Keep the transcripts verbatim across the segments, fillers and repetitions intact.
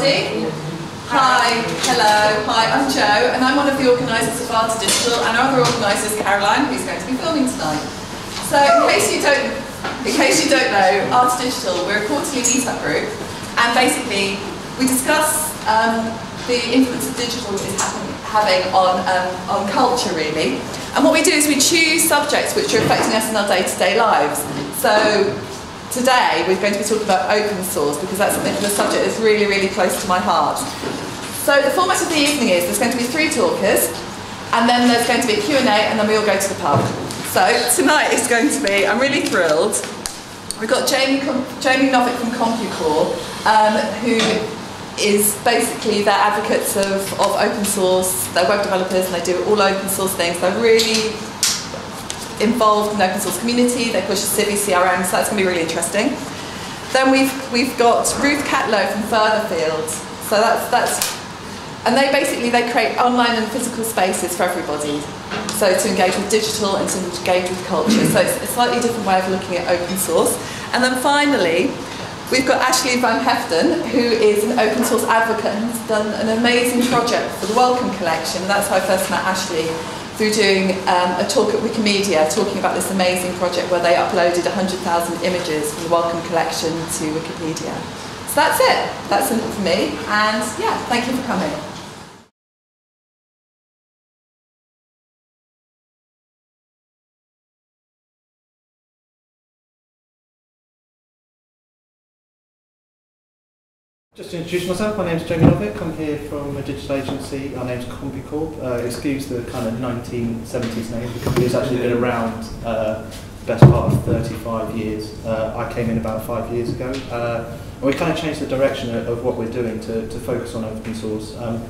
everybody. Hi, hello, hi, I'm Jo, and I'm one of the organisers of Art of Digital, and our other organiser is Caroline, who's going to be filming tonight. So in case you don't, in case you don't know, Art of Digital, we're a quarterly meetup group, and basically we discuss um, the influence of digital is having on, um, on culture, really. And what we do is we choose subjects which are affecting us in our day-to-day lives. So today we're going to be talking about open source, because that's something the subject is really, really close to my heart. So the format of the evening is there's going to be three talkers, and then there's going to be a Q and A, and then we all go to the pub. So tonight it's going to be, I'm really thrilled, we've got Jamie, Jamie Novick from Compucorp, um, who is basically they're advocates of, of open source. They're web developers and they do all open source things. They're really involved in the open source community. They push CiviCRM, so that's going to be really interesting. Then we've we've got Ruth Catlow from Furtherfield. So that's that's and they basically they create online and physical spaces for everybody. So to engage with digital and to engage with culture. So it's a slightly different way of looking at open source. And then finally, we've got Ashley Van Haeften, who is an open source advocate and has done an amazing project for the Wellcome Collection. That's how I first met Ashley, through doing um, a talk at Wikimedia, talking about this amazing project where they uploaded one hundred thousand images from the Wellcome Collection to Wikipedia. So that's it. That's enough for me. And yeah, thank you for coming. Just to introduce myself, my name's Jamie Novick. I'm here from a digital agency. Our name's Compucorp. Uh, excuse the kind of nineteen seventies name. The company's actually been around uh, the best part of thirty-five years. Uh, I came in about five years ago. Uh, and we kind of changed the direction of, of what we're doing to, to focus on open source. Um,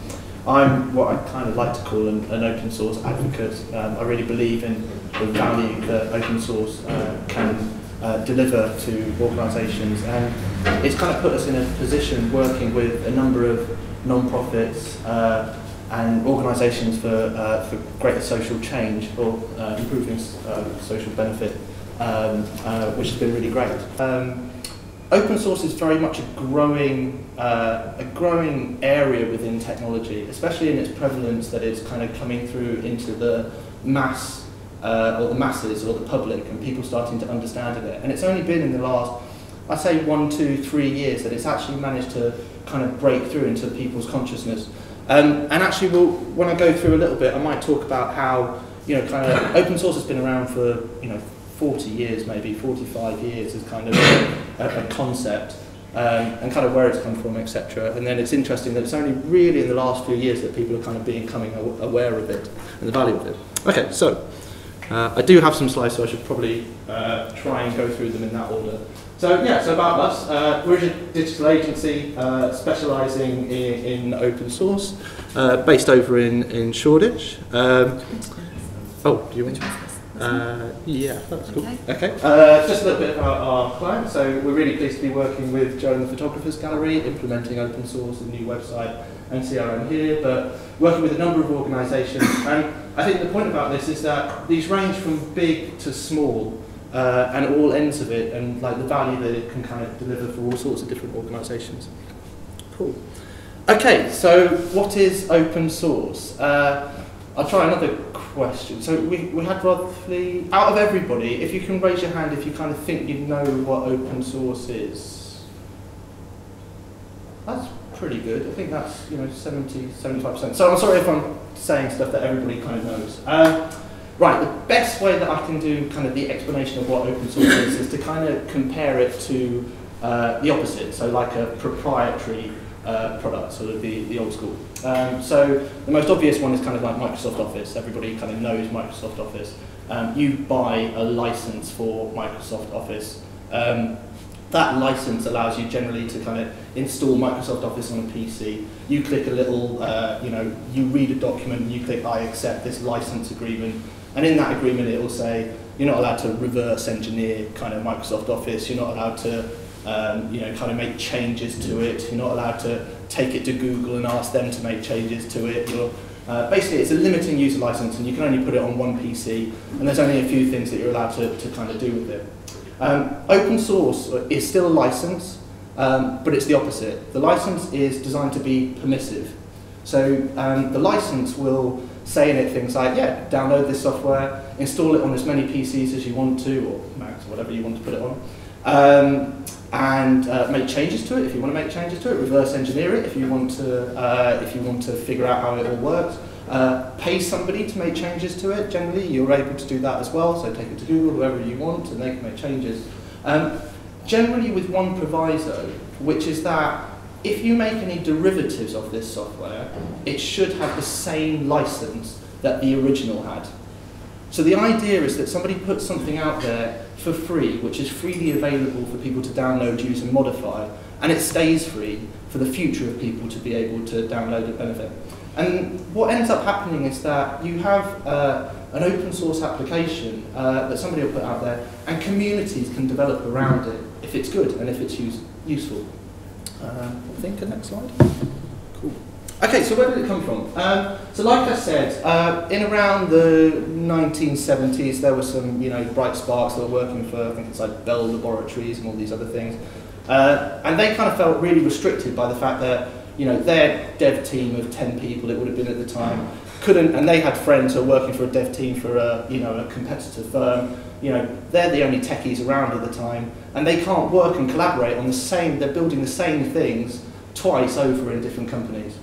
I'm what I kind of like to call an, an open source advocate. Um, I really believe in the value that open source uh, can Uh, deliver to organisations, and it's kind of put us in a position working with a number of non-profits uh, and organisations for, uh, for greater social change or uh, improving uh, social benefit, um, uh, which has been really great. Um, open source is very much a growing, uh, a growing area within technology, especially in its prevalence that it's kind of coming through into the mass Uh, or the masses, or the public, and people starting to understand it. And it's only been in the last, I'd say, one, two, three years that it's actually managed to kind of break through into people's consciousness. Um, and actually, we'll, when I go through a little bit, I might talk about how, you know, kind of open source has been around for, you know, forty years, maybe forty-five years, as kind of a, a concept, um, and kind of where it's come from, et cetera. And then it's interesting that it's only really in the last few years that people are kind of becoming aware of it and the value of it. Okay, so. Uh, I do have some slides, so I should probably uh, try and go through them in that order. So yeah, so about us, uh, we're a digital agency uh, specialising in, in open source, uh, based over in, in Shoreditch. Um, oh, do you want to? Uh, yeah, that's cool. Okay. Uh, just a little bit about our clients. So we're really pleased to be working with Jo and the Photographer's Gallery, implementing open source and new website and C R M here, but working with a number of organisations. And I think the point about this is that these range from big to small, uh, and all ends of it, and like the value that it can kind of deliver for all sorts of different organisations. Cool. Okay, so what is open source? Uh, I'll try another question. So we, we had roughly, out of everybody, if you can raise your hand if you kind of think you know what open source is. That's pretty good. I think that's, you know, seventy, seventy-five percent. So I'm sorry if I'm saying stuff that everybody kind of knows. Uh, right, the best way that I can do kind of the explanation of what open source is is to kind of compare it to uh, the opposite, so like a proprietary uh, product, sort of the, the old school. Um, so the most obvious one is kind of like Microsoft Office. Everybody kind of knows Microsoft Office. Um, you buy a license for Microsoft Office. Um, That license allows you generally to kind of install Microsoft Office on a P C. You click a little, uh, you know, you read a document and you click, I accept this license agreement. And in that agreement, it will say, you're not allowed to reverse engineer kind of Microsoft Office. You're not allowed to, um, you know, kind of make changes to it. You're not allowed to take it to Google and ask them to make changes to it. You're, uh, basically, it's a limiting user license and you can only put it on one P C. And there's only a few things that you're allowed to, to kind of do with it. Um, open source is still a license, uh, um, but it's the opposite. The license is designed to be permissive. So um, the license will say in it things like, yeah, download this software, install it on as many P Cs as you want to, or Macs, or whatever you want to put it on, um, and uh, make changes to it if you want to make changes to it, reverse engineer it if you want to, uh, if you want to figure out how it all works. Uh, pay somebody to make changes to it. Generally, you're able to do that as well. So take it to Google, whoever you want, and they can make changes. Um, generally, with one proviso, which is that if you make any derivatives of this software, it should have the same license that the original had. So the idea is that somebody puts something out there for free, which is freely available for people to download, use, and modify, and it stays free for the future of people to be able to download and benefit. And what ends up happening is that you have uh, an open source application uh, that somebody will put out there, and communities can develop around it if it's good and if it's use useful. Uh, I think the next slide. Cool. Okay, so where did it come from? Um, so, like I said, uh, in around the nineteen seventies, there were some, you know, bright sparks that were working for, I think it's like Bell Laboratories and all these other things, uh, and they kind of felt really restricted by the fact that, you know, their dev team of ten people, it would have been at the time, couldn't, and they had friends who were working for a dev team for a, you know, a competitor firm. You know, they're the only techies around at the time, and they can't work and collaborate on the same, they're building the same things twice over in different companies.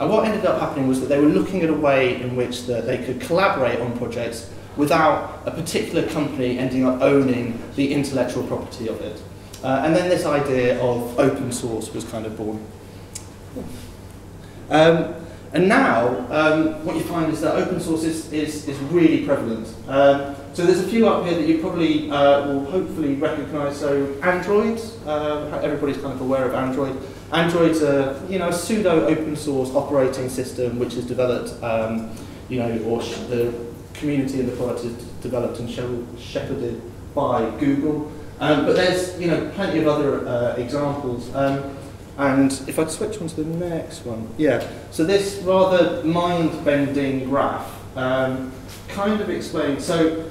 And what ended up happening was that they were looking at a way in which the, they could collaborate on projects without a particular company ending up owning the intellectual property of it. Uh, and then this idea of open source was kind of born. Um, and now, um, what you find is that open source is, is, is really prevalent. Um, so there's a few up here that you probably uh, will hopefully recognise. So Android, uh, everybody's kind of aware of Android. Android's a, you know, a pseudo open source operating system which is developed, um, you know, or sh the community and the product is developed and shepherded by Google. Um, but there's, you know, plenty of other uh, examples. Um, And if I switch on to the next one, yeah. So this rather mind-bending graph um, kind of explains. So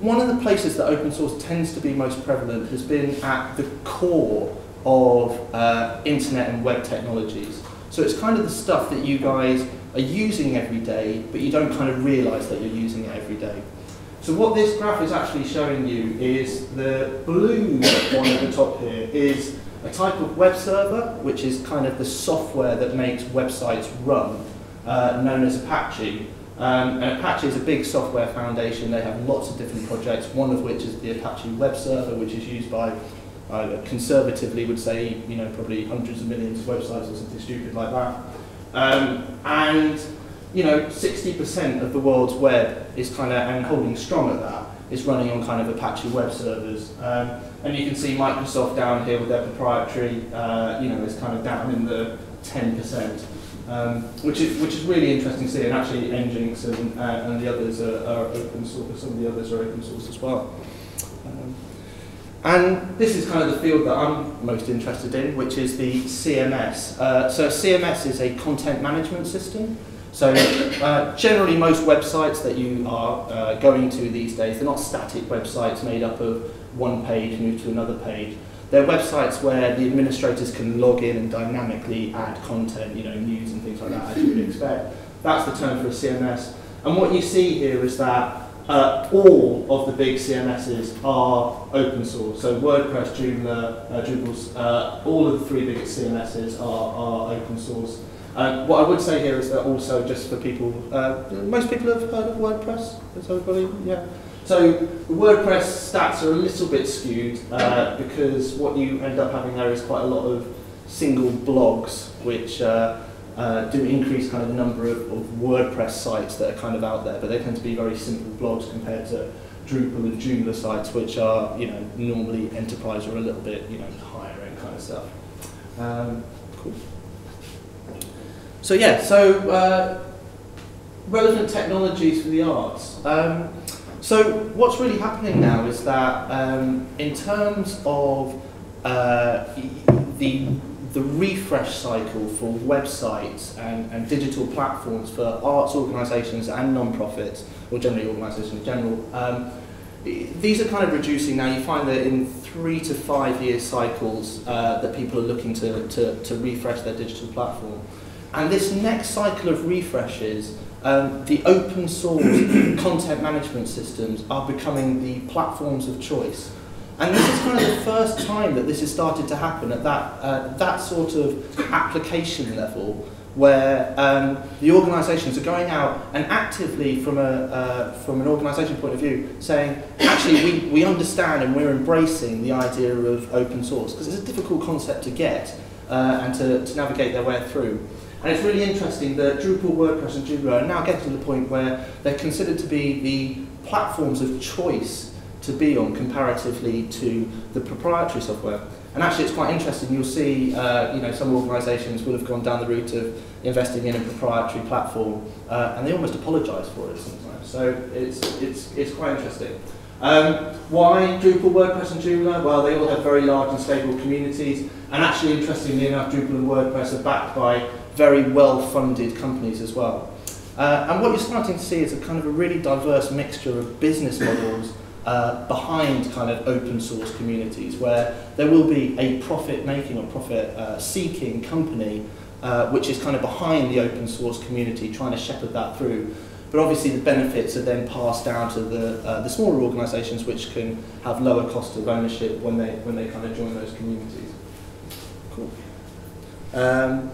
one of the places that open source tends to be most prevalent has been at the core of uh, internet and web technologies. So it's kind of the stuff that you guys are using every day, but you don't kind of realise that you're using it every day. So what this graph is actually showing you is the blue one at the top here is a type of web server, which is kind of the software that makes websites run, uh, known as Apache. Um, and Apache is a big software foundation. They have lots of different projects, one of which is the Apache web server, which is used by, I conservatively would say, you know, probably hundreds of millions of websites or something stupid like that. Um, and, you know, sixty percent of the world's web is kind of, and holding strong at that, is running on kind of Apache web servers. Um, and you can see Microsoft down here with their proprietary, uh, you know, is kind of down in the ten percent, um, which is which is really interesting to see. And actually, Nginx and, uh, and the others are, are open source. Some of the others are open source as well. Um, and this is kind of the field that I'm most interested in, which is the C M S. Uh, so C M S is a content management system. So uh, generally most websites that you are uh, going to these days, they're not static websites made up of one page moved to another page. They're websites where the administrators can log in and dynamically add content, you know, news and things like that, as you would expect. That's the term for a C M S. And what you see here is that uh, all of the big C M Ss are open source. So WordPress, Joomla, uh, Drupal, uh, all of the three biggest C M Ss are, are open source. Um, what I would say here is that also, just for people, uh, most people have heard of WordPress, is everybody? Yeah. So WordPress stats are a little bit skewed uh, because what you end up having there is quite a lot of single blogs which uh, uh, do increase kind of the number of, of WordPress sites that are kind of out there, but they tend to be very simple blogs compared to Drupal and Joomla sites, which are, you know, normally enterprise or a little bit, you know, higher end kind of stuff. Um, cool. So yeah, so uh, relevant technologies for the arts. Um, so what's really happening now is that um, in terms of uh, the, the refresh cycle for websites and, and digital platforms for arts organisations and non-profits, or generally organisations in general, um, these are kind of reducing now. You find that in three to five year cycles uh, that people are looking to, to, to refresh their digital platform. And this next cycle of refreshes, um, the open source content management systems are becoming the platforms of choice. And this is kind of the first time that this has started to happen at that, uh, that sort of application level, where um, the organisations are going out and actively, from, a, uh, from an organisation point of view, saying, actually, we, we understand and we're embracing the idea of open source, because it's a difficult concept to get uh, and to, to navigate their way through. And it's really interesting that Drupal, WordPress and Joomla are now getting to the point where they're considered to be the platforms of choice to be on comparatively to the proprietary software. And actually it's quite interesting, you'll see uh, you know, some organisations will have gone down the route of investing in a proprietary platform uh, and they almost apologise for it sometimes. So it's, it's, it's quite interesting. Um, why Drupal, WordPress and Joomla? Well, they all have very large and stable communities, and actually interestingly enough Drupal and WordPress are backed by very well-funded companies as well. Uh, and what you're starting to see is a kind of a really diverse mixture of business models Uh, behind kind of open source communities, where there will be a profit-making or profit-seeking uh, company uh, which is kind of behind the open source community trying to shepherd that through. But obviously the benefits are then passed down to the, uh, the smaller organisations, which can have lower cost of ownership when they, when they kind of join those communities. Cool. Um,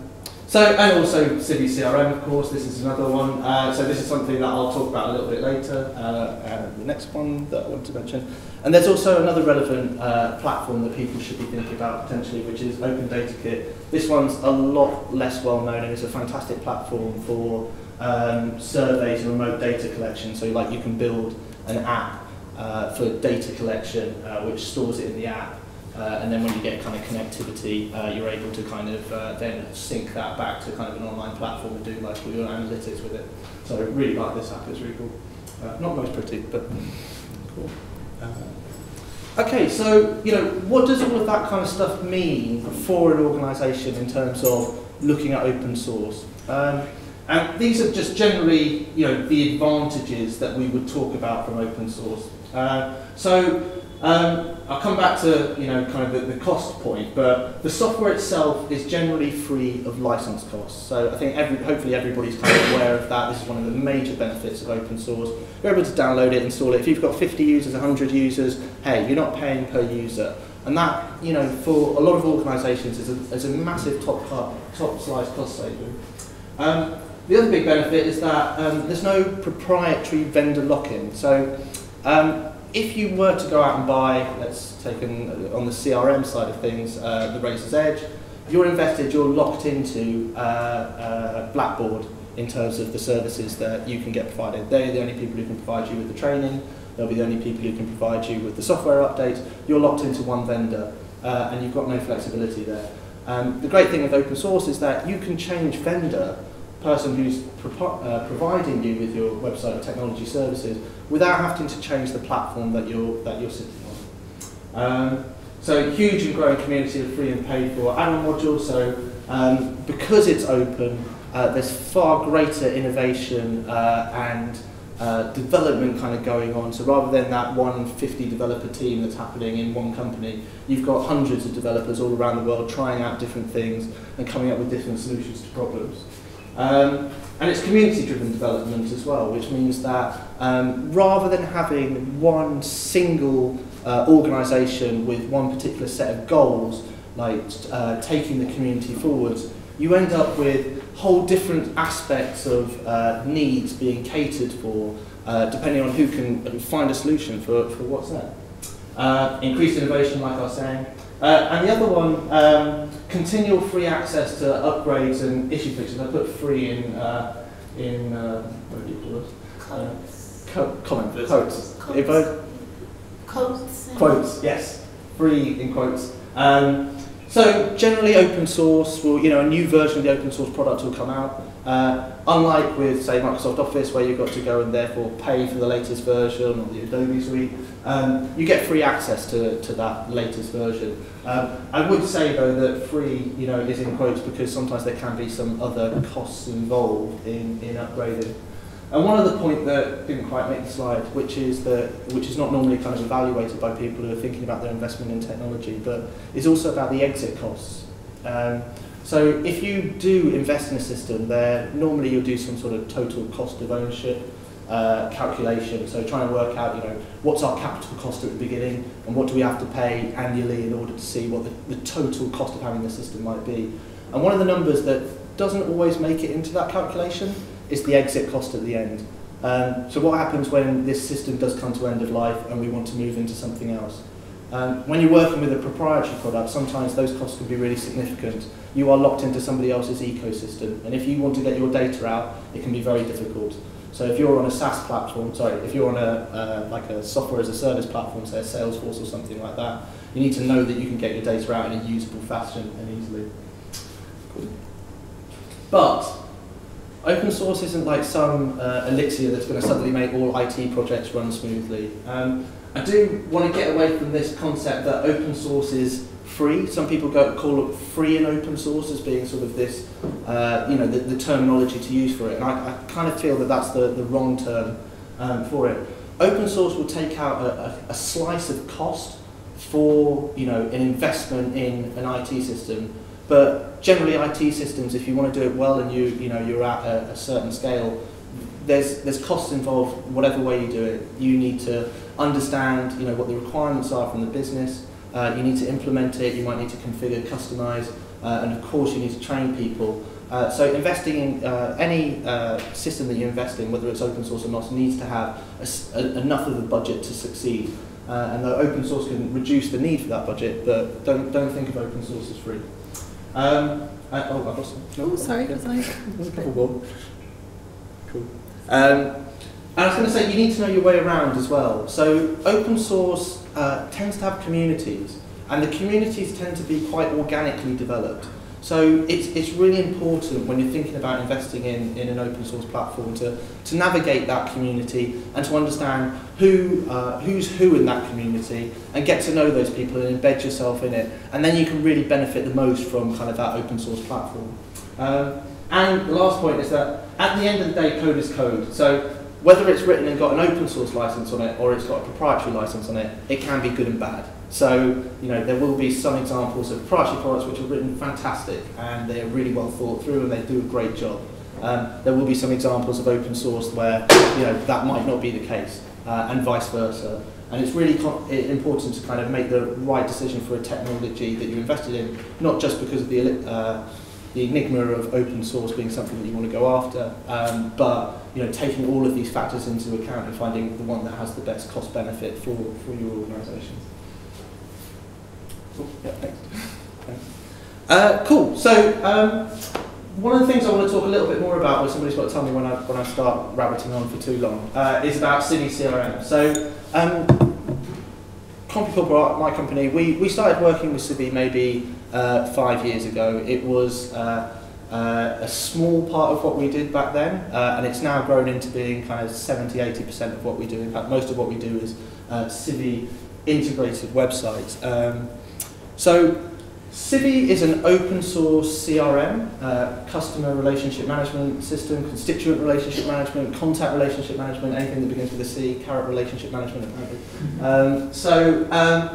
So, and also CiviCRM, of course, this is another one. Uh, so this is something that I'll talk about a little bit later. Uh, and the next one that I want to mention. And there's also another relevant uh, platform that people should be thinking about potentially, which is Open Data Kit. This one's a lot less well known, and it's a fantastic platform for um, surveys and remote data collection. So like you can build an app uh, for data collection, uh, which stores it in the app. Uh, and then when you get kind of connectivity, uh, you're able to kind of uh, then sync that back to kind of an online platform and do like all your analytics with it. So I really like this app, it's really cool. Uh, not most pretty, but cool. Uh, okay, so you know, what does all of that kind of stuff mean for an organisation in terms of looking at open source? Um, and these are just generally, you know, the advantages that we would talk about from open source. Uh, so. Um, I'll come back to, you know, kind of the, the cost point, but the software itself is generally free of license costs. So I think every, hopefully everybody's kind of aware of that. This is one of the major benefits of open source. You're able to download it, install it. If you've got fifty users, one hundred users, hey, you're not paying per user. And that, you know, for a lot of organisations is a, is a massive top, top slice cost saving. Um, the other big benefit is that um, there's no proprietary vendor lock-in. So, um, if you were to go out and buy, let's take an, on the C R M side of things, uh, the Razor's Edge, you're invested, you're locked into uh, uh, Blackboard in terms of the services that you can get provided. They're the only people who can provide you with the training, they'll be the only people who can provide you with the software updates. You're locked into one vendor uh, and you've got no flexibility there. Um, the great thing with open source is that you can change vendor, person who's pro uh, providing you with your website or technology services, without having to change the platform that you're that you're sitting on. Um, so huge and growing community of free and paid for add-on modules. So um, because it's open, uh, there's far greater innovation uh, and uh, development kind of going on. So rather than that one fifty developer team that's happening in one company, you've got hundreds of developers all around the world trying out different things and coming up with different solutions to problems. Um, and it's community-driven development as well, which means that um, rather than having one single uh, organisation with one particular set of goals, like uh, taking the community forwards, you end up with whole different aspects of uh, needs being catered for, uh, depending on who can find a solution for, for what's there. Uh, increased innovation, like I was saying. Uh, and the other one, um, continual free access to upgrades and issue fixes. I put free in, uh, in uh, what do you call it? Quotes. Uh, co comment, quotes. Quotes. Quotes. Quotes, yes. Free in quotes. Um, so generally open source will, you know, a new version of the open source product will come out. Uh, unlike with, say, Microsoft Office, where you've got to go and therefore pay for the latest version or the Adobe suite, um, you get free access to, to that latest version. Um, I would say, though, that free, you know, is in quotes because sometimes there can be some other costs involved in, in upgrading. And one other point that didn't quite make the slide, which is that, which is not normally kind of evaluated by people who are thinking about their investment in technology, but is also about the exit costs. Um, so if you do invest in a system, there normally you'll do some sort of total cost of ownership uh, calculation. So trying to work out, you know, what's our capital cost at the beginning, and what do we have to pay annually in order to see what the, the total cost of having the system might be. And one of the numbers that doesn't always make it into that calculation is the exit cost at the end. Um, so what happens when this system does come to end of life and we want to move into something else? Um, when you're working with a proprietary product, sometimes those costs can be really significant. You are locked into somebody else's ecosystem, and if you want to get your data out, it can be very difficult. So if you're on a SaaS platform, sorry, if you're on a uh, like a software as a service platform, say Salesforce or something like that, you need to know that you can get your data out in a usable fashion and easily. Cool. But open source isn't like some uh, elixir that's going to suddenly make all I T projects run smoothly. Um, I do want to get away from this concept that open source is free. Some people go, call it free and open source as being sort of this, uh, you know, the, the terminology to use for it. And I, I kind of feel that that's the, the wrong term um, for it. Open source will take out a, a, a slice of cost for, you know, an investment in an I T system. But generally, I T systems, if you want to do it well and you, you know, you're at a, a certain scale, there's, there's costs involved whatever way you do it. You need to understand, you know, what the requirements are from the business. Uh, you need to implement it. You might need to configure, customize, uh, and of course, you need to train people. Uh, so investing in uh, any uh, system that you invest in, whether it's open source or not, needs to have a, a, enough of a budget to succeed. Uh, and though open source can reduce the need for that budget, but don't, don't think of open source as free. Um, I, oh, I've lost no, oh, sorry, yeah. sorry. Cool. cool. Um, and I was going to say, you need to know your way around as well. So open source uh, tends to have communities, and the communities tend to be quite organically developed. So it's, it's really important when you're thinking about investing in, in an open source platform to, to navigate that community and to understand who, uh, who's who in that community, and get to know those people and embed yourself in it. And then you can really benefit the most from kind of that open source platform. Um, and the last point is that at the end of the day, code is code. So whether it's written and got an open source license on it or it's got a proprietary license on it, it can be good and bad. So, you know, there will be some examples of proprietary products which are written fantastic and they're really well thought through and they do a great job. Um, there will be some examples of open source where, you know, that might not be the case, uh, and vice versa. And it's really co important to kind of make the right decision for a technology that you invested in, not just because of the, uh, the enigma of open source being something that you want to go after, um, but, you know, taking all of these factors into account and finding the one that has the best cost benefit for, for your organisation. Oh, yeah, thanks. Thanks. Uh, cool. So um, one of the things I want to talk a little bit more about, which somebody's got to tell me when I when I start rabbiting on for too long, uh, is about Civi C R M. So um, Compucorp, my company, we we started working with Civi maybe uh, five years ago. It was uh, uh, a small part of what we did back then, uh, and it's now grown into being kind of seventy, eighty percent of what we do. In fact, most of what we do is uh, Civi integrated websites. Um, So Civi is an open source C R M, uh, customer relationship management system, constituent relationship management, contact relationship management, anything that begins with a C, carrot relationship management, apparently. Um, so um,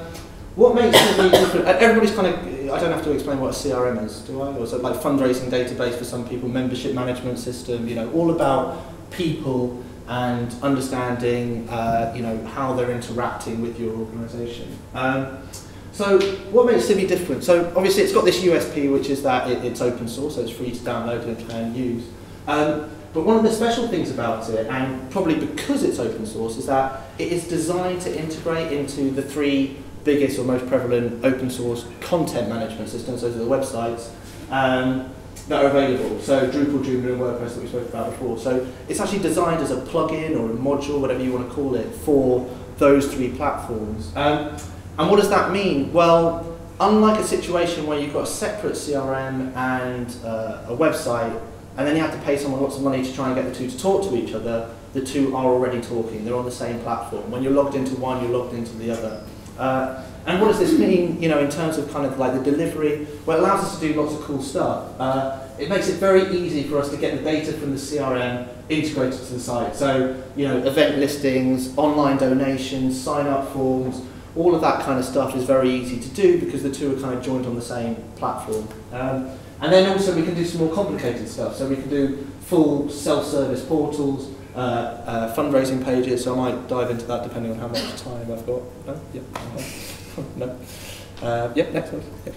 what makes Civi different? Everybody's kind of, I don't have to explain what a C R M is, do I? Or is it like fundraising database for some people, membership management system, you know, all about people and understanding, uh, you know, how they're interacting with your organisation. Um, So what makes Civi different? So obviously it's got this U S P, which is that it, it's open source, so it's free to download and, and use. Um, but one of the special things about it, and probably because it's open source, is that it is designed to integrate into the three biggest or most prevalent open source content management systems. Those are the websites um, that are available. So Drupal, Joomla, and WordPress that we spoke about before. So it's actually designed as a plugin or a module, whatever you want to call it, for those three platforms. Um, And what does that mean? Well, unlike a situation where you've got a separate C R M and uh, a website, and then you have to pay someone lots of money to try and get the two to talk to each other, the two are already talking. They're on the same platform. When you're logged into one, you're logged into the other. Uh, And what does this mean, you know, in terms of kind of like the delivery? Well, it allows us to do lots of cool stuff. Uh, it makes it very easy for us to get the data from the C R M integrated to the site. So, you know, event listings, online donations, sign-up forms, all of that kind of stuff is very easy to do because the two are kind of joined on the same platform. Um, and then also we can do some more complicated stuff. So we can do full self-service portals, Uh, uh, fundraising pages, so I might dive into that depending on how much time I've got. No? Yeah. No. Uh, yeah, next one. Yeah.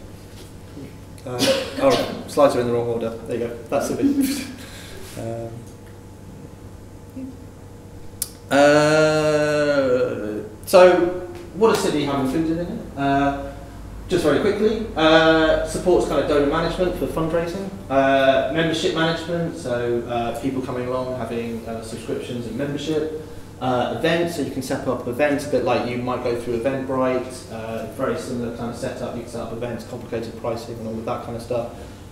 Uh, all right, slides are in the wrong order. There you go. That's a bit. Uh, uh, so, what does City have included in it? Uh, just very quickly, uh, supports kind of donor management for fundraising, uh, membership management, so uh, people coming along having uh, subscriptions and membership, uh, events, so you can set up events, a bit like you might go through Eventbrite, uh, very similar kind of setup, you can set up events, complicated pricing and all of that kind of stuff,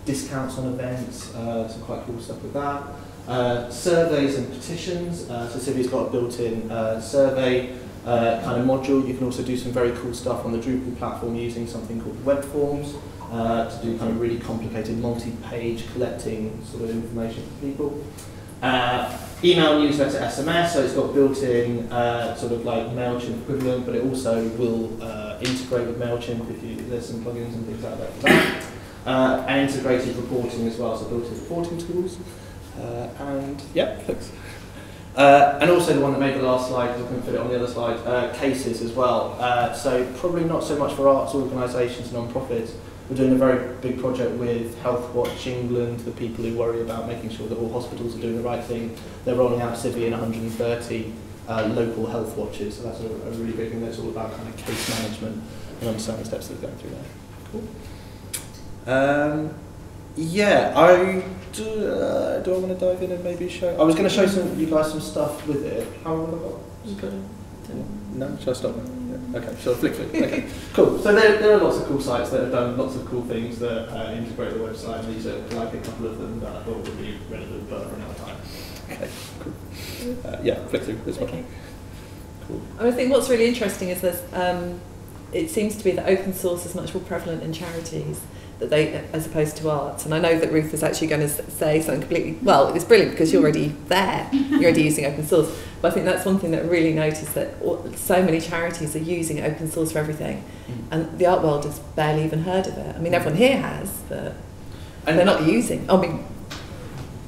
discounts on events, uh, some quite cool stuff with that, uh, surveys and petitions, uh, so Civi's got a built-in uh, survey Uh, kind of module. You can also do some very cool stuff on the Drupal platform using something called web forms uh, to do kind of really complicated multi-page collecting sort of information for people. Uh, email, newsletter, S M S, so it's got built-in uh, sort of like MailChimp equivalent, but it also will uh, integrate with MailChimp if you, there's some plugins and things out there for that. Uh, and integrated reporting as well, so built-in reporting tools. Uh, and yeah, thanks. Uh, and also the one that made the last slide, because I couldn't fit it on the other slide, uh, cases as well. Uh, so probably not so much for arts organisations, non-profits. We're doing a very big project with Health Watch England, the people who worry about making sure that all hospitals are doing the right thing. They're rolling out Civi in one hundred thirty uh, local health watches, so that's a, a really big thing. That's all about kind of case management and understanding the steps that are going through there. Cool. Um, Yeah, I do, uh, do I want to dive in and maybe show... I was going to show some you guys some stuff with it. How long have I got? No? Shall I stop now? Yeah. Okay, shall I flick flick? Okay, cool. So there, there are lots of cool sites that have done lots of cool things that uh, integrate the website. These are like a couple of them that I thought would be relevant, but for another time. Okay, cool. Uh, yeah, flick through this one. Okay. Cool. I think what's really interesting is that um, it seems to be that open source is much more prevalent in charities. That they, as opposed to arts, and I know that Ruth is actually going to say something completely. Well, it's brilliant because you're already there, you're already using open source. But I think that's one thing that I really noticed, that all, so many charities are using open source for everything, and the art world has barely even heard of it. I mean, everyone here has, but and they're not using. I mean,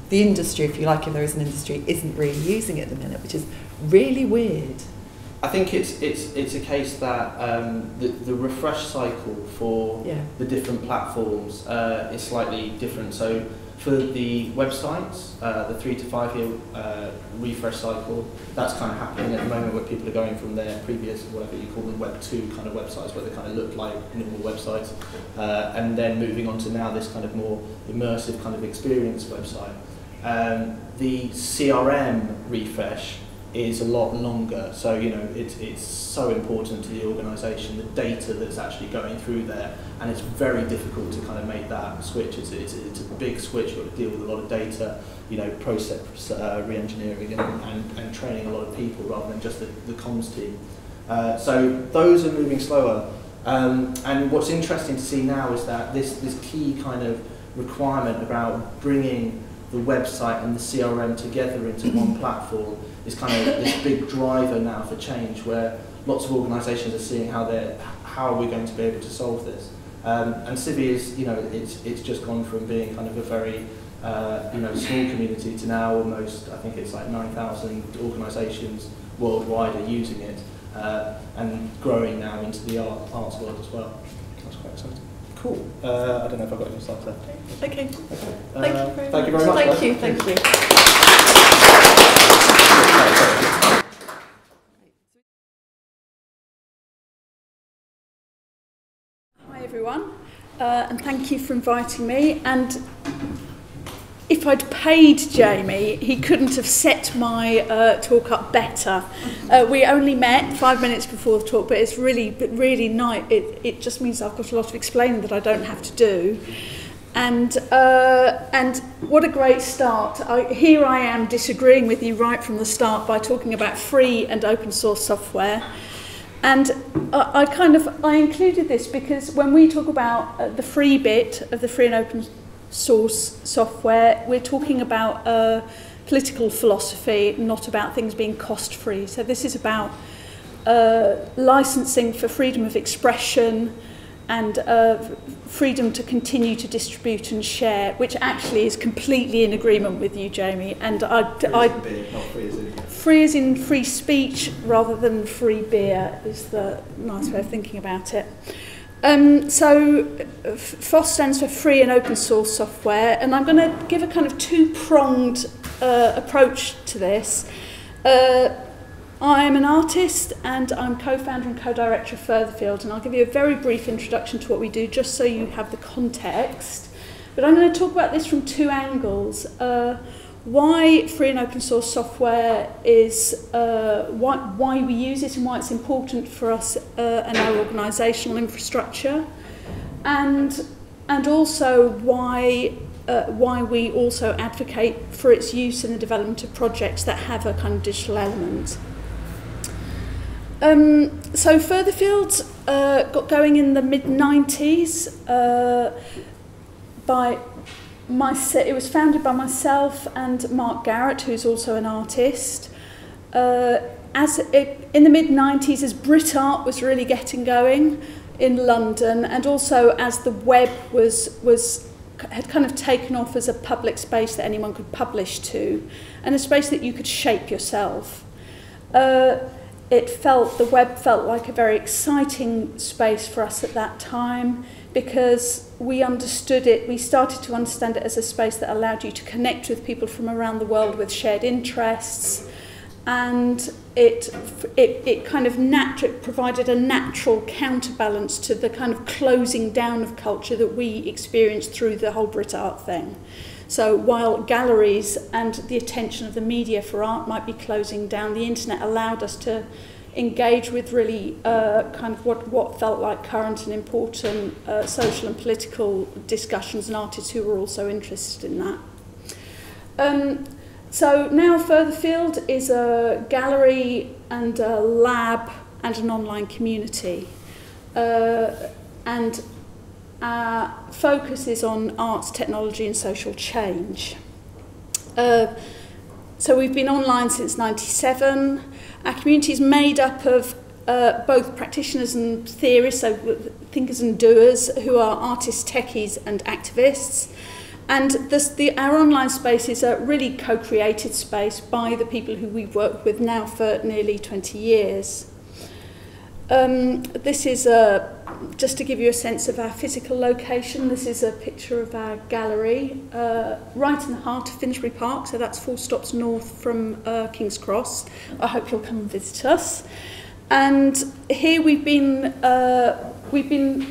the industry, if you like, if there is an industry, isn't really using it at the minute, which is really weird. I think it's it's it's a case that um, the the refresh cycle for yeah. the different platforms uh, is slightly different. So for the websites, uh, the three to five year uh, refresh cycle, that's kind of happening at the moment, where people are going from their previous, whatever you call them, web two kind of websites, where they kind of look like normal websites, uh, and then moving on to now this kind of more immersive kind of experience website. Um, the C R M refresh is a lot longer, so you know it's it's so important to the organisation, the data that's actually going through there, and it's very difficult to kind of make that switch. It's it's, it's a big switch. You've got to deal with a lot of data, you know, process uh, re-engineering and, and and training a lot of people rather than just the, the comms team. Uh, so those are moving slower, um, and what's interesting to see now is that this this key kind of requirement about bringing the website and the C R M together into one platform is kind of this big driver now for change, where lots of organisations are seeing how they're how are we going to be able to solve this. Um, and Civi is, you know, it's it's just gone from being kind of a very uh, you know small community to now almost, I think it's like nine thousand organisations worldwide are using it, uh, and growing now into the art, arts world as well. That's quite exciting. Cool. Uh, I don't know if I've got any slides left. Okay. Okay. Thank uh, you very thank much. You very much. Thank you. Thank you. Thank you. Hi everyone, uh, and thank you for inviting me. And if I'd paid Jamie, he couldn't have set my uh, talk up better. Uh, we only met five minutes before the talk, but it's really, really nice. It, it just means I've got a lot of explaining that I don't have to do. And, uh, and what a great start. I, here I am disagreeing with you right from the start by talking about free and open source software. And uh, I kind of I included this because when we talk about uh, the free bit of the free and open source software, we're talking about uh, political philosophy, not about things being cost free. So this is about uh, licensing for freedom of expression and uh, freedom to continue to distribute and share, which actually is completely in agreement with you, Jamie. And I, I, free as in free speech rather than free beer is the nice way of thinking about it. Um, so FOSS stands for free and open source software, and I'm going to give a kind of two-pronged uh, approach to this. Uh, I am an artist and I'm co-founder and co-director of Furtherfield, and I'll give you a very brief introduction to what we do just so you have the context. But I'm going to talk about this from two angles. Uh, why free and open source software is, uh, why, why we use it and why it's important for us uh, and our organisational infrastructure, and, and also why Uh, why we also advocate for its use in the development of projects that have a kind of digital element. Um, so Furtherfield uh, got going in the mid nineties. Uh, by my it was founded by myself and Mark Garrett, who's also an artist. Uh, as it, in the mid nineties, as Brit art was really getting going in London, and also as the web was was had kind of taken off as a public space that anyone could publish to, and a space that you could shape yourself. Uh, it felt, the web felt like a very exciting space for us at that time, because we understood it, we started to understand it as a space that allowed you to connect with people from around the world with shared interests, and it, it, it kind of natu- it provided a natural counterbalance to the kind of closing down of culture that we experienced through the whole Brit art thing. So while galleries and the attention of the media for art might be closing down, the internet allowed us to engage with really uh, kind of what, what felt like current and important uh, social and political discussions, and artists who were also interested in that. Um, So now Furtherfield is a gallery and a lab and an online community. Uh, and our focus is on arts, technology and social change. Uh, so we've been online since ninety-seven. Our community is made up of uh, both practitioners and theorists, so thinkers and doers, who are artists, techies and activists. And this, the, our online space is a really co-created space by the people who we've worked with now for nearly twenty years. Um, this is, a, just to give you a sense of our physical location, this is a picture of our gallery, uh, right in the heart of Finsbury Park, so that's four stops north from uh, King's Cross. I hope you'll come and visit us. And here we've been, uh, we've been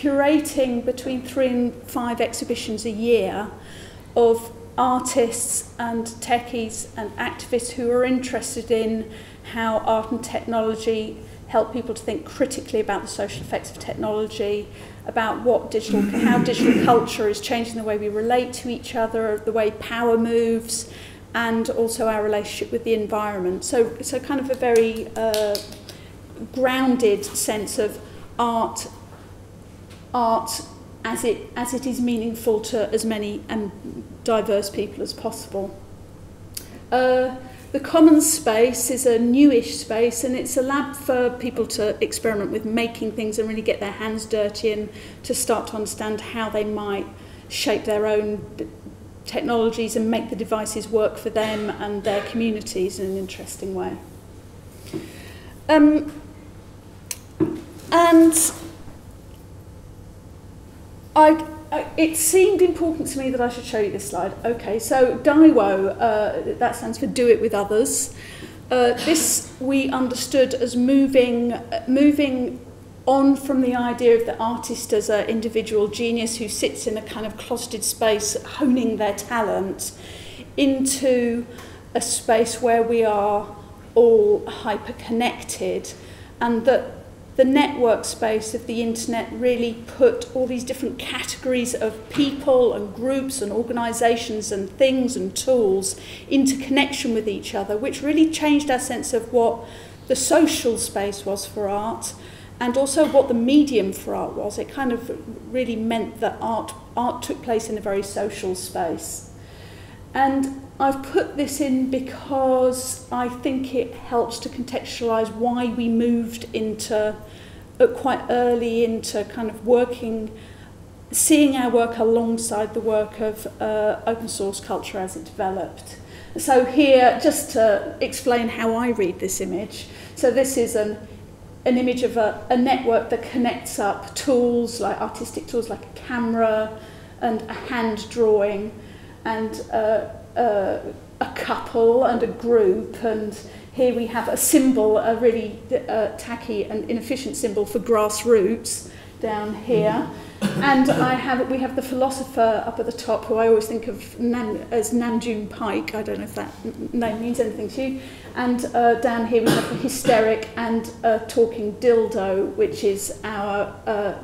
curating between three and five exhibitions a year of artists and techies and activists who are interested in how art and technology help people to think critically about the social effects of technology, about what digital, how digital culture is changing the way we relate to each other, the way power moves, and also our relationship with the environment. So, so kind of a very uh, grounded sense of art art as it, as it is meaningful to as many and diverse people as possible. Uh, the Commons space is a newish space, and it's a lab for people to experiment with making things and really get their hands dirty and to start to understand how they might shape their own technologies and make the devices work for them and their communities in an interesting way. Um, and I, I, it seemed important to me that I should show you this slide. Okay, so DIWO, uh, that stands for Do It With Others. Uh, this we understood as moving, uh, moving on from the idea of the artist as an individual genius who sits in a kind of closeted space honing their talent, into a space where we are all hyper-connected, and that the network space of the internet really put all these different categories of people and groups and organisations and things and tools into connection with each other, which really changed our sense of what the social space was for art, and also what the medium for art was. It kind of really meant that art, art took place in a very social space. And I've put this in because I think it helps to contextualise why we moved into, uh, quite early into kind of working, seeing our work alongside the work of uh, open source culture as it developed. So here, just to explain how I read this image, so this is an an image of a, a network that connects up tools, like artistic tools like a camera and a hand drawing and a, a, a couple and a group. And here we have a symbol, a really uh, tacky and inefficient symbol for grassroots down here. And I have, we have the philosopher up at the top, who I always think of Nam, as Namjoon Pike. I don't know if that name means anything to you. And uh, down here we have the hysteric and uh, talking dildo, which is our uh,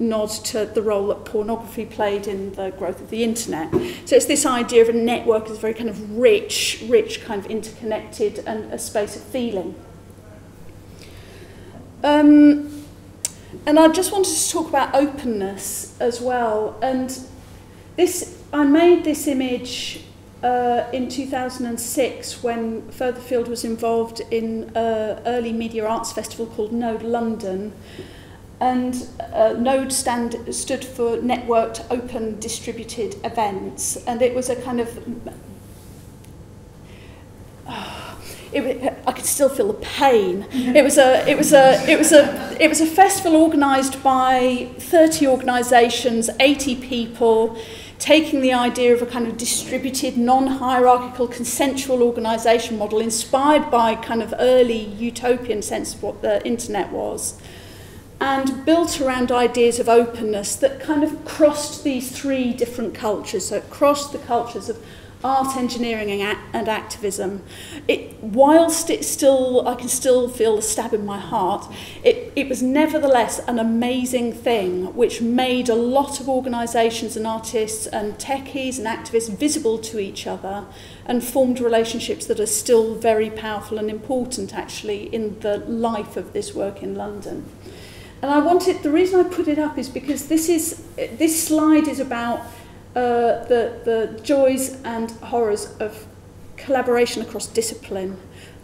nod to the role that pornography played in the growth of the internet. So it's this idea of a network as very kind of rich, rich kind of interconnected and a space of feeling. Um, And I just wanted to talk about openness as well. And this, I made this image uh, in two thousand six when Furtherfield was involved in an early media arts festival called Node London. And uh, Node stand, stood for Networked Open Distributed Events. And it was a kind of... Uh, It, I could still feel the pain. It was a, it was a, it was a, it was a festival organised by thirty organisations, eighty people, taking the idea of a kind of distributed, non-hierarchical, consensual organisation model, inspired by kind of early utopian sense of what the internet was, and built around ideas of openness that kind of crossed these three different cultures. So it crossed the cultures of art, engineering and, act and activism. It, whilst it still, I can still feel the stab in my heart, it, it was nevertheless an amazing thing which made a lot of organisations and artists and techies and activists visible to each other and formed relationships that are still very powerful and important actually in the life of this work in London. And I wanted, the reason I put it up is because this, is, this slide is about Uh, the, the joys and horrors of collaboration across discipline.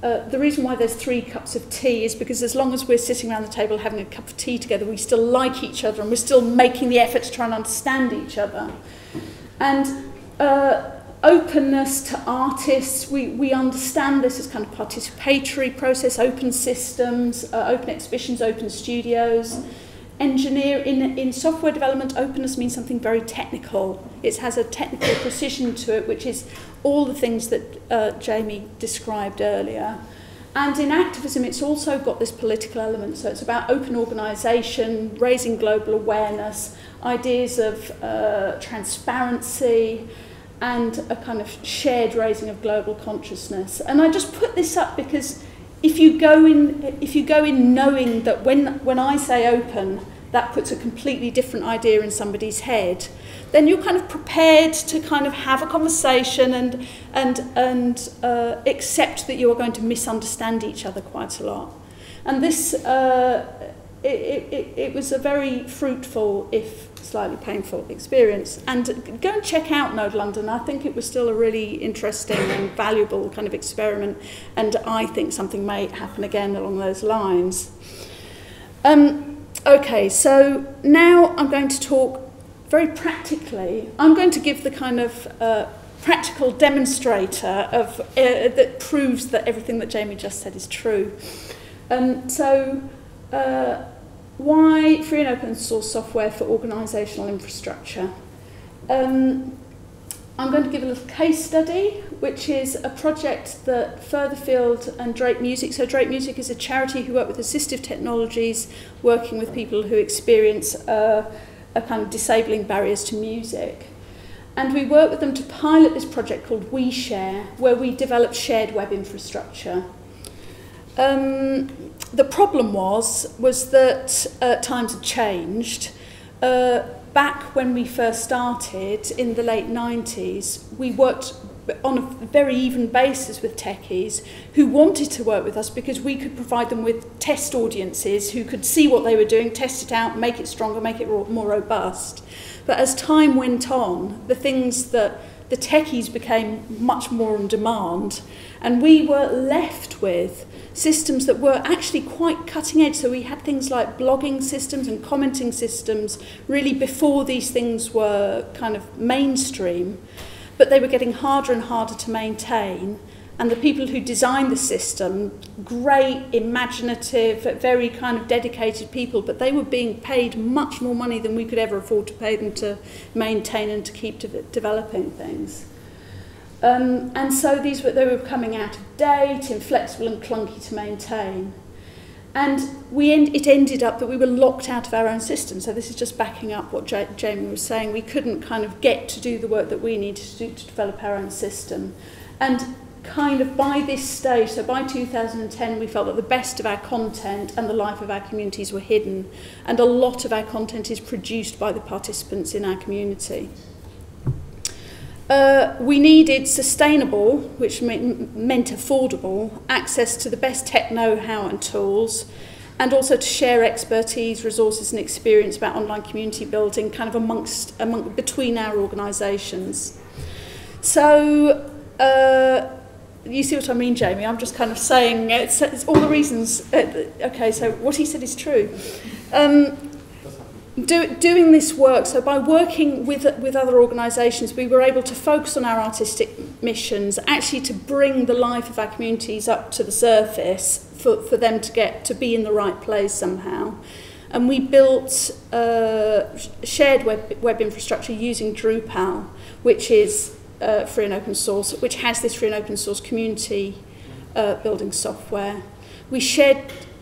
Uh, the reason why there's three cups of tea is because as long as we're sitting around the table having a cup of tea together, we still like each other and we're still making the effort to try and understand each other. And uh, openness to artists, we, we understand this as kind of participatory process, open systems, uh, open exhibitions, open studios. Engineer in, in software development, openness means something very technical. It has a technical precision to it, which is all the things that uh, Jamie described earlier. And in activism, it's also got this political element. So it's about open organisation, raising global awareness, ideas of uh, transparency, and a kind of shared raising of global consciousness. And I just put this up because If you go in, if you go in knowing that when, when I say open, that puts a completely different idea in somebody's head, then you're kind of prepared to kind of have a conversation and, and, and uh, accept that you are going to misunderstand each other quite a lot. And this, uh, it, it, it was a very fruitful, if slightly painful, experience. And go and check out Node London. I think it was still a really interesting and valuable kind of experiment, and I think something may happen again along those lines. Um, okay, so now I'm going to talk very practically. I'm going to give the kind of uh, practical demonstrator of, uh, that proves that everything that Jamie just said is true. Um, so... Uh, Why free and open source software for organisational infrastructure? Um, I'm going to give a little case study, which is a project that Furtherfield and Drake Music, so Drake Music is a charity who work with assistive technologies, working with people who experience uh, a kind of disabling barriers to music. And we work with them to pilot this project called WeShare, where we develop shared web infrastructure. Um, the problem was, was that uh, times had changed. Uh, back when we first started in the late nineties, we worked on a very even basis with techies who wanted to work with us because we could provide them with test audiences who could see what they were doing, test it out, make it stronger, make it more robust. But as time went on, the things that the techies became much more on demand, and we were left with systems that were actually quite cutting edge. So we had things like blogging systems and commenting systems really before these things were kind of mainstream, but they were getting harder and harder to maintain. And the people who designed the system, great, imaginative, very kind of dedicated people, but they were being paid much more money than we could ever afford to pay them to maintain and to keep de developing things. Um, and so these were, they were coming out of date, inflexible and clunky to maintain. And we end, it ended up that we were locked out of our own system. So this is just backing up what Ja- Jamie was saying. We couldn't kind of get to do the work that we needed to do to develop our own system. And kind of by this stage, so by two thousand ten, we felt that the best of our content and the life of our communities were hidden, and a lot of our content is produced by the participants in our community. Uh, we needed sustainable, which meant affordable, access to the best tech know-how and tools, and also to share expertise, resources and experience about online community building kind of amongst, among, between our organisations. So uh, you see what I mean, Jamie? I'm just kind of saying it's, it's all the reasons. Uh, okay, so what he said is true. Um, do, doing this work, so by working with, with other organisations, we were able to focus on our artistic missions, actually to bring the life of our communities up to the surface for, for them to get to be in the right place somehow. And we built uh, shared web, web infrastructure using Drupal, which is Uh, free and open source, which has this free and open source community uh, building software. We shared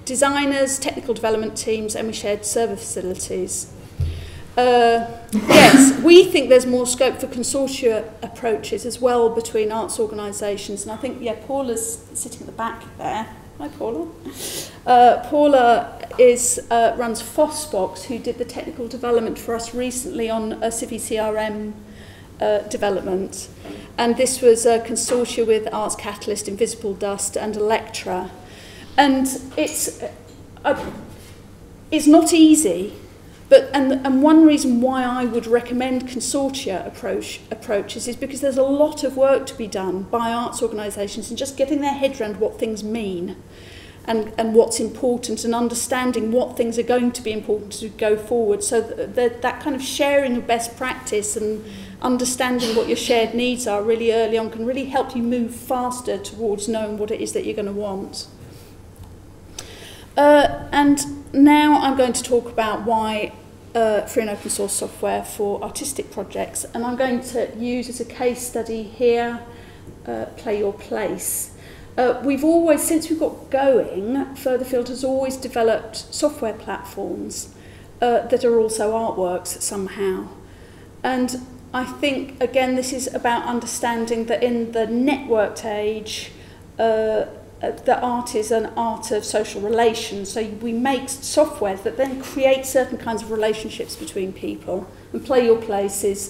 designers, technical development teams, and we shared server facilities. Uh, yes, we think there's more scope for consortia approaches as well between arts organisations, and I think, yeah, Paula's sitting at the back there. Hi, Paula. Uh, Paula is, uh, runs Fossbox, who did the technical development for us recently on a CiviCRM Uh, development, and this was a consortia with Arts Catalyst, Invisible Dust and Electra, and it's uh, it's not easy, but and and one reason why I would recommend consortia approach approaches is because there's a lot of work to be done by arts organisations in just getting their head around what things mean and and what's important, and understanding what things are going to be important to go forward. So th th that kind of sharing of best practice and understanding what your shared needs are really early on can really help you move faster towards knowing what it is that you're going to want. Uh, and now I'm going to talk about why uh, free and open source software for artistic projects, and I'm going to use as a case study here, uh, Play Your Place. Uh, we've always, since we got going, Furtherfield has always developed software platforms uh, that are also artworks somehow. And I think, again, this is about understanding that in the networked age, uh, the art is an art of social relations. So we make software that then creates certain kinds of relationships between people. And Play Your Place is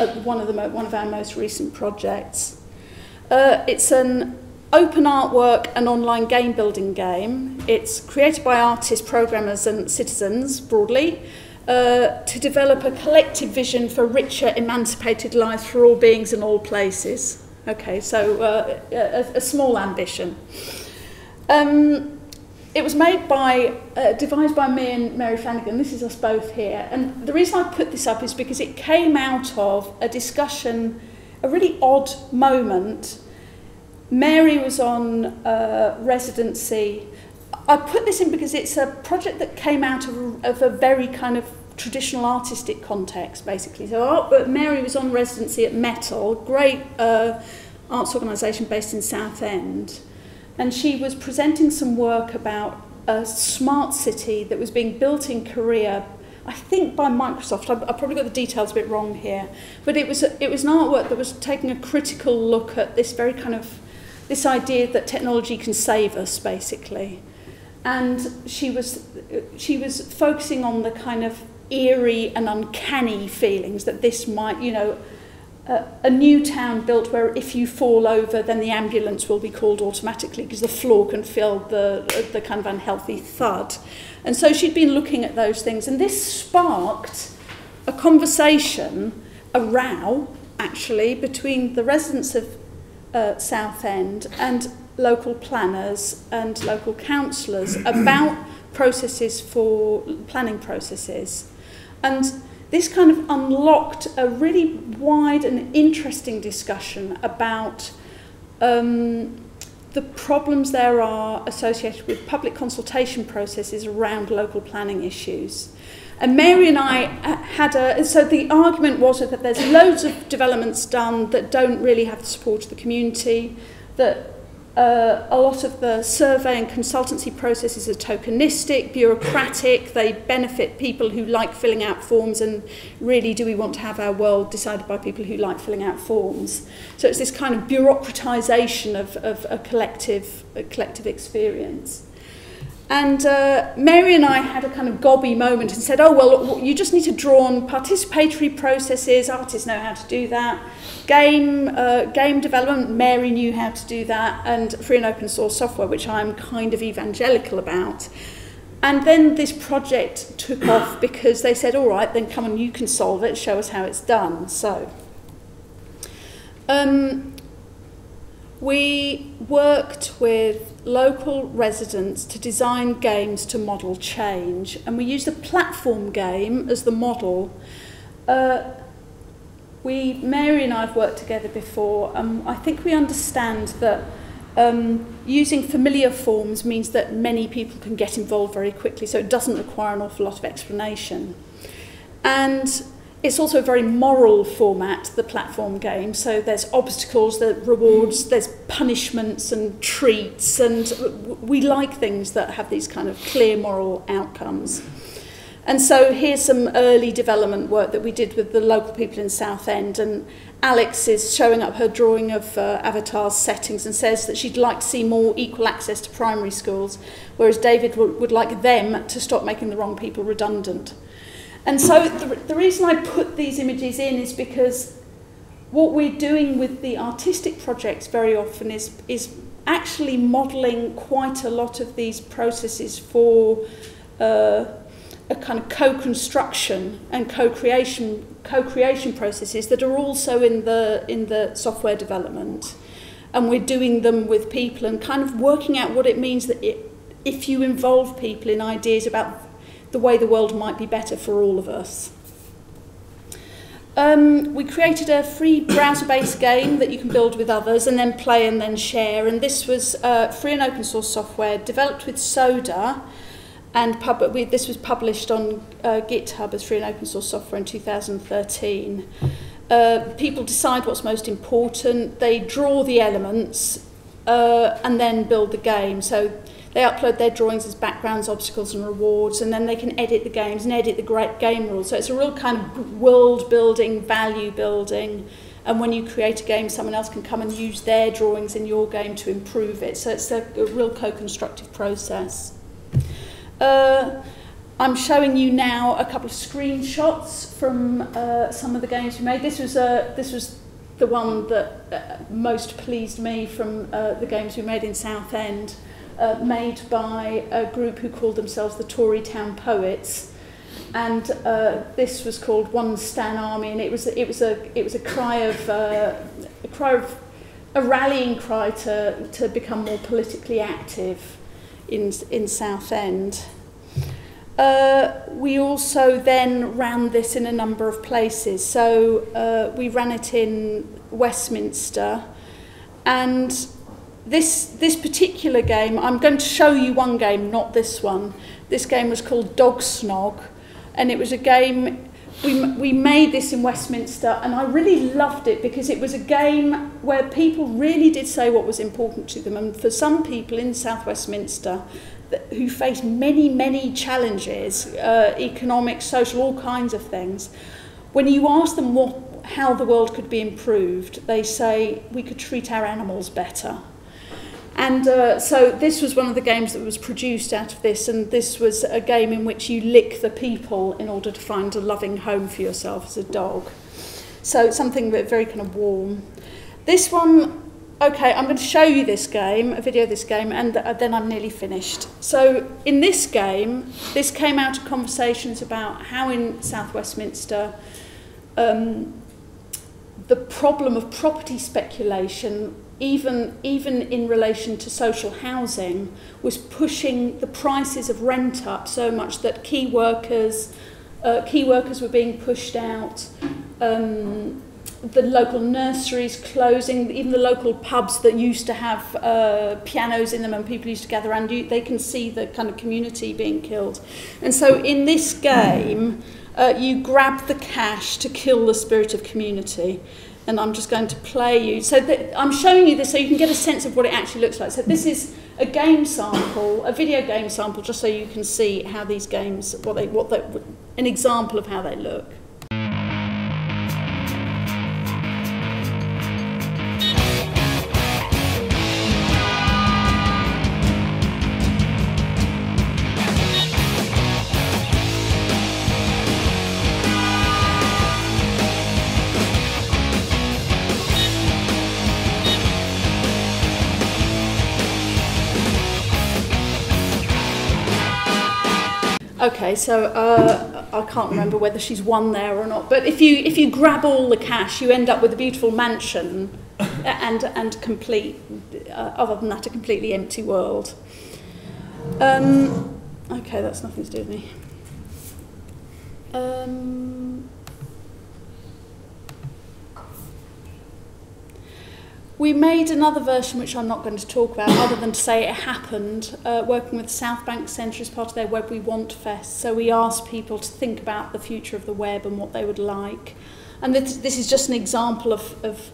uh, one of the mo one of our most recent projects. Uh, it's an open artwork and online game building game. It's created by artists, programmers, and citizens broadly. Uh, to develop a collective vision for richer, emancipated lives for all beings in all places. Okay, so uh, a, a small ambition. Um, it was made by, uh, devised by me and Mary Flanagan. This is us both here. And the reason I put this up is because it came out of a discussion, a really odd moment. Mary was on uh, residency. I put this in because it's a project that came out of, of a very kind of traditional artistic context, basically. So art, Mary was on residency at Metal, great uh, arts organisation based in Southend, and she was presenting some work about a smart city that was being built in Korea, I think by Microsoft. I, I probably got the details a bit wrong here, but it was a, it was an artwork that was taking a critical look at this very kind of this idea that technology can save us, basically. And she was, she was focusing on the kind of eerie and uncanny feelings that this might, you know, uh, a new town built where if you fall over, then the ambulance will be called automatically because the floor can feel the, the kind of unhealthy thud. And so she'd been looking at those things, and this sparked a conversation, a row, actually, between the residents of uh, Southend and local planners and local councillors about processes for planning processes. And this kind of unlocked a really wide and interesting discussion about um, the problems there are associated with public consultation processes around local planning issues. And Mary and I had a, so the argument was that there's loads of developments done that don't really have the support of the community, that uh, a lot of the survey and consultancy processes are tokenistic, bureaucratic, they benefit people who like filling out forms, and really, do we want to have our world decided by people who like filling out forms? So it's this kind of bureaucratisation of, of a collective, a collective experience. And uh, Mary and I had a kind of gobby moment and said, oh, well, you just need to draw on participatory processes. Artists know how to do that. Game, uh, game development, Mary knew how to do that. And free and open source software, which I'm kind of evangelical about. And then this project took off because they said, all right, then come on, you can solve it. Show us how it's done. So um, we worked with local residents to design games to model change, and we used a platform game as the model. Uh, we, Mary and I have worked together before, and I think we understand that um, using familiar forms means that many people can get involved very quickly, so it doesn't require an awful lot of explanation. And it's also a very moral format, the platform game, so there's obstacles, there's rewards, there's punishments and treats, and we like things that have these kind of clear moral outcomes. And so here's some early development work that we did with the local people in Southend, and Alex is showing up her drawing of uh, Avatar's settings and says that she'd like to see more equal access to primary schools, whereas David would like them to stop making the wrong people redundant. And so the, the reason I put these images in is because what we're doing with the artistic projects very often is, is actually modelling quite a lot of these processes for uh, a kind of co-construction and co-creation, co-creation processes that are also in the, in the software development. And we're doing them with people and kind of working out what it means that it, if you involve people in ideas about the way the world might be better for all of us. Um, we created a free browser-based game that you can build with others and then play and then share, and this was uh, free and open source software developed with Soda, and pub we, this was published on uh, GitHub as free and open source software in two thousand thirteen. Uh, people decide what's most important, they draw the elements uh, and then build the game. So they upload their drawings as backgrounds, obstacles and rewards, and then they can edit the games and edit the great game rules. So it's a real kind of world building, value building. And when you create a game, someone else can come and use their drawings in your game to improve it. So it's a, a real co-constructive process. Uh, I'm showing you now a couple of screenshots from uh, some of the games we made. This was, uh, this was the one that uh, most pleased me from uh, the games we made in Southend. Uh, made by a group who called themselves the Tory Town Poets, and uh, this was called One Stan Army, and it was it was a it was a cry of uh, a cry of a rallying cry to to become more politically active in in Southend. Uh, we also then ran this in a number of places, so uh, we ran it in Westminster, and This, this particular game, I'm going to show you one game, not this one. This game was called Dog Snog, and it was a game, we, we made this in Westminster, and I really loved it because it was a game where people really did say what was important to them. And for some people in South Westminster that, who face many, many challenges, uh, economic, social, all kinds of things, when you ask them what, how the world could be improved, they say, we could treat our animals better. And uh, so this was one of the games that was produced out of this, and this was a game in which you lick the people in order to find a loving home for yourself as a dog. So it's something very kind of warm. This one, okay, I'm going to show you this game, a video of this game, and then I'm nearly finished. So in this game, this came out of conversations about how in South Westminster um, the problem of property speculation, even, even in relation to social housing, was pushing the prices of rent up so much that key workers, uh, key workers were being pushed out, um, the local nurseries closing, even the local pubs that used to have uh, pianos in them and people used to gather around, you, they can see the kind of community being killed. And so in this game, uh, you grab the cash to kill the spirit of community. And I'm just going to play you. So that, I'm showing you this so you can get a sense of what it actually looks like. So this is a game sample, a video game sample, just so you can see how these games, what they, what they, an example of how they look. Okay, so uh, I can't remember whether she's won there or not, but if you if you grab all the cash, you end up with a beautiful mansion, and and complete. Uh, other than that, a completely empty world. Um, okay, that's nothing to do with me. Um, We made another version, which I'm not going to talk about, other than to say it happened, uh, working with South Bank Centre as part of their Web We Want Fest. So we asked people to think about the future of the web and what they would like. And this, this is just an example of, of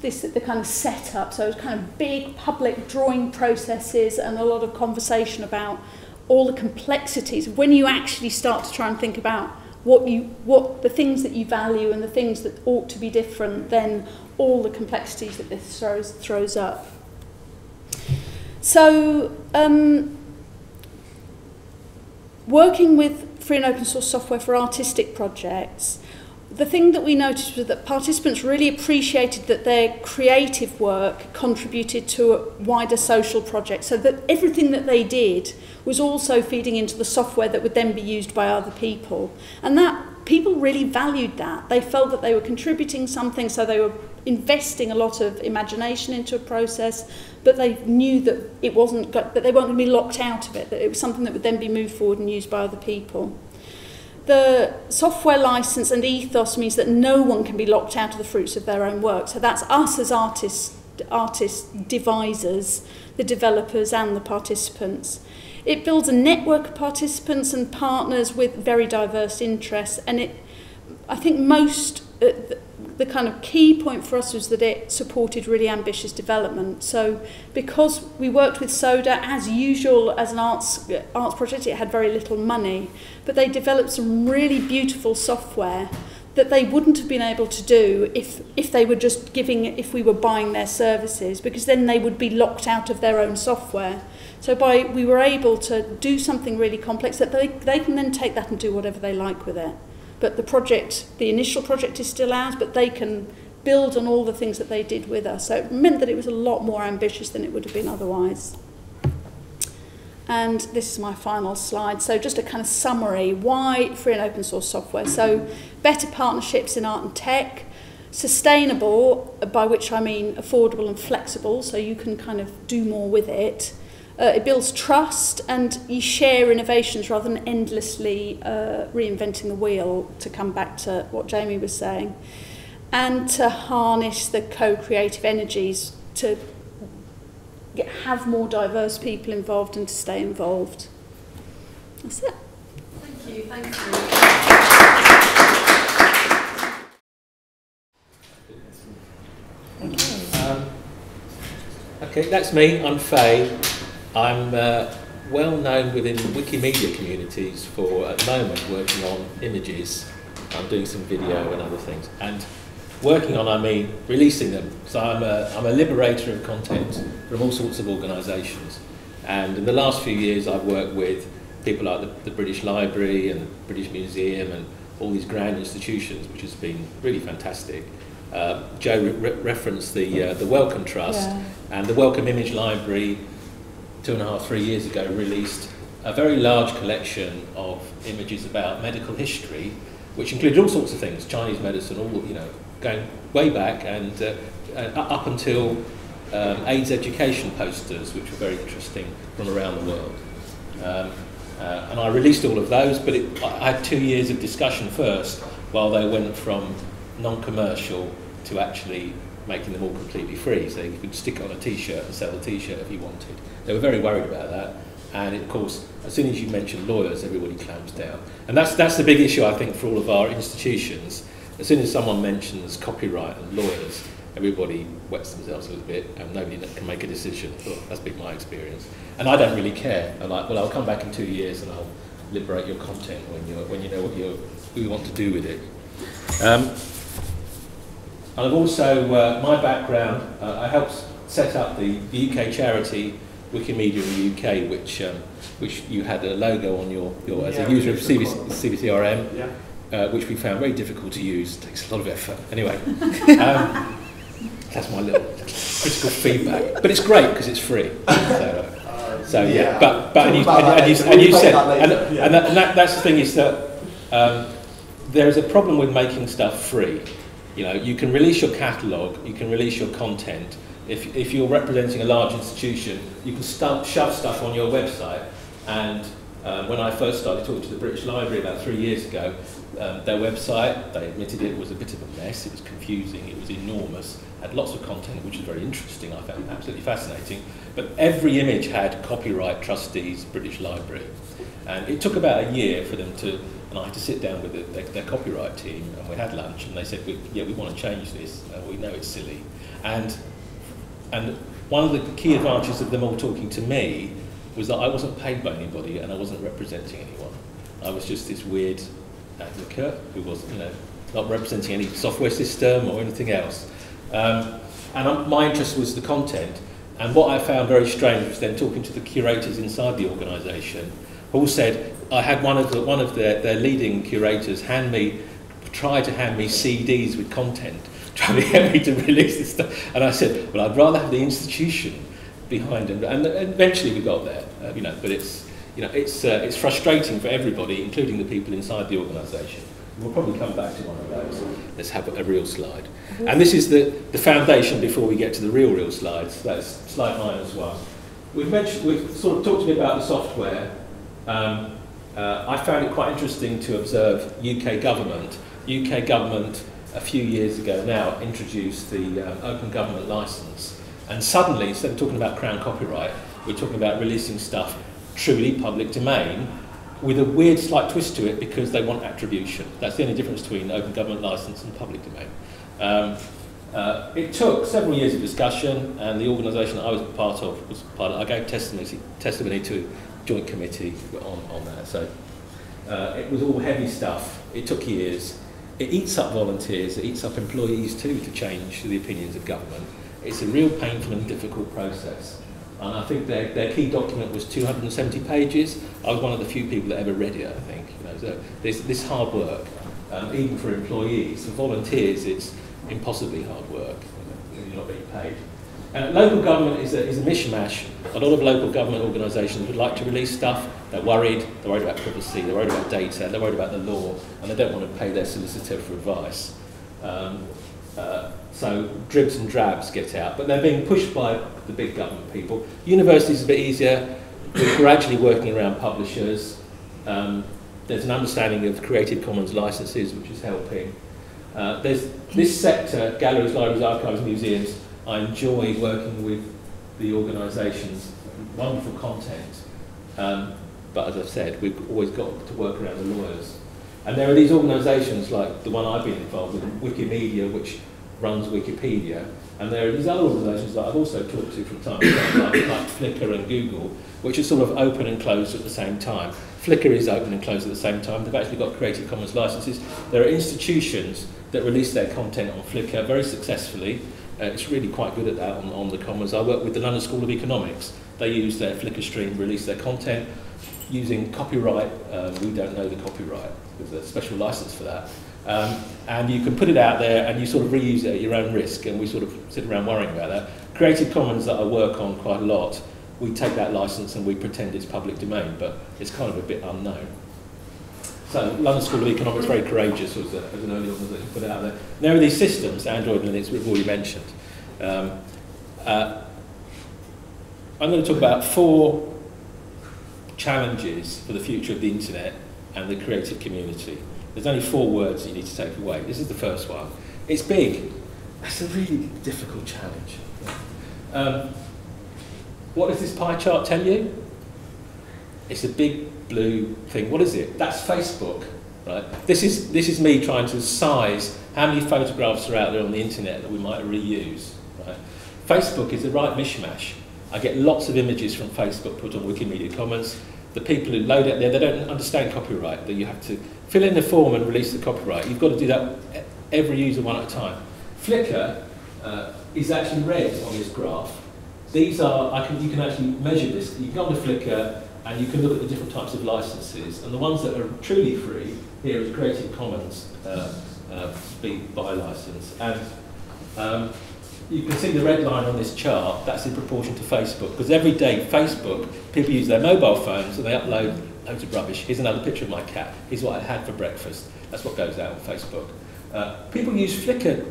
this, the kind of setup. So it was kind of big public drawing processes and a lot of conversation about all the complexities. When you actually start to try and think about what you, what the things that you value and the things that ought to be different, then all the complexities that this throws, throws up. So um, working with free and open source software for artistic projects, the thing that we noticed was that participants really appreciated that their creative work contributed to a wider social project, so that everything that they did was also feeding into the software that would then be used by other people. And that people really valued that. They felt that they were contributing something, so they were investing a lot of imagination into a process, but they knew that it wasn't, that they weren't going to be locked out of it, that it was something that would then be moved forward and used by other people. The software license and ethos means that no one can be locked out of the fruits of their own work. So that's us as artists, artists, devisers, the developers and the participants. It builds a network of participants and partners with very diverse interests, and it, I think most, uh, the, the kind of key point for us was that it supported really ambitious development. So because we worked with Soda, as usual, as an arts, arts project, it had very little money, but they developed some really beautiful software that they wouldn't have been able to do if, if they were just giving, if we were buying their services, because then they would be locked out of their own software. So by, we were able to do something really complex that they, they can then take that and do whatever they like with it. But the project, the initial project is still ours, but they can build on all the things that they did with us. So it meant that it was a lot more ambitious than it would have been otherwise. And this is my final slide. So just a kind of summary, why free and open source software? So better partnerships in art and tech, sustainable, by which I mean affordable and flexible, so you can kind of do more with it. Uh, it builds trust, and you share innovations rather than endlessly uh, reinventing the wheel, to come back to what Jamie was saying, and to harness the co-creative energies to get, have more diverse people involved and to stay involved. That's it. Thank you. Thank you. Okay, um, okay that's me. I'm Faye. I'm uh, well known within Wikimedia communities for, at the moment, working on images. I'm doing some video and other things. And working on, I mean, releasing them. So I'm a, I'm a liberator of content from all sorts of organisations. And in the last few years, I've worked with people like the, the British Library and the British Museum and all these grand institutions, which has been really fantastic. Uh, Jo re referenced the uh, the Wellcome Trust, yeah. and the Wellcome Image Library two and a half, three years ago released a very large collection of images about medical history, which included all sorts of things, Chinese medicine, all, you know, going way back and uh, up until um, AIDS education posters, which were very interesting from around the world. Um, uh, and I released all of those, but it, I had two years of discussion first while they went from non-commercial to actually making them all completely free, so you could stick it on a t-shirt and sell the t-shirt if you wanted. They were very worried about that, and of course, as soon as you mention lawyers, everybody clamps down. And that's, that's the big issue, I think, for all of our institutions. As soon as someone mentions copyright and lawyers, everybody wets themselves a little bit, and nobody can make a decision. Well, that's been my experience. And I don't really care. I'm like, well, I'll come back in two years and I'll liberate your content when, you're, when you know what, you're, what you want to do with it. Um, And I've also, uh, my background, uh, I helped set up the, the U K charity Wikimedia in the U K, which um, which you had a logo on your, your as yeah, a user of CiviCRM, yeah. uh, which we found very difficult to use. It takes a lot of effort. Anyway, um, that's my little critical feedback. But it's great because it's free. So, uh, so yeah. yeah, but but and you, and, and you, and you said, and, yeah. and, that, and that, that's the thing is that um, there is a problem with making stuff free. You know, you can release your catalogue, you can release your content. If, if you're representing a large institution, you can stuff, shove stuff on your website. And uh, when I first started talking to the British Library about three years ago, um, their website, they admitted it was a bit of a mess, it was confusing, it was enormous, had lots of content, which was very interesting, I found absolutely fascinating. But every image had copyright, trustees, British Library. And it took about a year for them to, and I had to sit down with the, their, their copyright team, and we had lunch, and they said, we, yeah, we want to change this, uh, we know it's silly. And, and one of the key advantages of them all talking to me was that I wasn't paid by anybody, and I wasn't representing anyone. I was just this weird advocate who was, you know, not representing any software system or anything else. Um, and I, my interest was the content, and what I found very strange was then talking to the curators inside the organisation, who said, I had one of the, one of their, their leading curators hand me, try to hand me C Ds with content, trying to get me to release this stuff. And I said, well, I'd rather have the institution behind them. And eventually we got there, uh, you know. But it's, you know, it's uh, it's frustrating for everybody, including the people inside the organisation. We'll probably come back to one of those. Let's have a real slide. And this is the the foundation before we get to the real real slides. That's slide nine as well. We've mentioned, we've sort of talked a bit about the software. Um, uh, I found it quite interesting to observe U K government. U K government a few years ago now introduced the um, open government license, and suddenly instead of talking about Crown copyright, we're talking about releasing stuff truly public domain with a weird slight twist to it because they want attribution. That's the only difference between open government license and public domain. Um, uh, it took several years of discussion, and the organisation that I was part of was part of, I gave testimony, testimony to Joint committee on, on that, so uh, it was all heavy stuff. It took years. It eats up volunteers, it eats up employees too to change the opinions of government. It's a real painful and difficult process, and I think their, their key document was two hundred and seventy pages. I was one of the few people that ever read it, I think. You know, so this, this hard work, um, even for employees, for volunteers, it's impossibly hard work. You know, you're not being paid. Uh, local government is a, is a mishmash. A lot of local government organisations would like to release stuff. They're worried. They're worried about privacy. They're worried about data. They're worried about the law, and they don't want to pay their solicitor for advice. Um, uh, so dribs and drabs get out, but they're being pushed by the big government people. Universities are a bit easier. We're gradually working around publishers. Um, there's an understanding of Creative Commons licences, which is helping. Uh, there's this sector: galleries, libraries, archives, museums. I enjoy working with the organisations, wonderful content, um, but as I've said, we've always got to work around the lawyers. And there are these organisations like the one I've been involved with, Wikimedia, which runs Wikipedia, and there are these other organisations that I've also talked to from time to time, like, like Flickr and Google, which are sort of open and closed at the same time. Flickr is open and closed at the same time. They've actually got Creative Commons licences. There are institutions that release their content on Flickr very successfully. Uh, it's really quite good at that on, on the Commons. I work with the London School of Economics. They use their Flickr stream, release their content. using copyright. Uh, we don't know the copyright. There's a special license for that. Um, and you can put it out there and you sort of reuse it at your own risk, and we sort of sit around worrying about that. Creative Commons, that I work on quite a lot, we take that license and we pretend it's public domain, but it's kind of a bit unknown. So London School of Economics, very courageous, was, a, was an early one that you put out there. And there are these systems, Android and Linux, we've already mentioned. Um, uh, I'm going to talk about four challenges for the future of the internet and the creative community. There's only four words you need to take away. This is the first one. It's big. That's a really difficult challenge. Um, what does this pie chart tell you? It's a big blue thing. What is it? That's Facebook, right? This is, this is me trying to size how many photographs are out there on the internet that we might reuse, right? Facebook is the right mishmash. I get lots of images from Facebook put on Wikimedia Commons. The people who load it there, they don't understand copyright, that you have to fill in the form and release the copyright. You've got to do that every user one at a time. Flickr uh, is actually red on this graph. These are, I can, you can actually measure this. You can go on to Flickr and you can look at the different types of licenses. And the ones that are truly free here is Creative Commons uh, uh, speak by license. And um, you can see the red line on this chart, that's in proportion to Facebook. Because every day, Facebook, people use their mobile phones and they upload loads of rubbish. Here's another picture of my cat. Here's what I had for breakfast. That's what goes out on Facebook. Uh, people use Flickr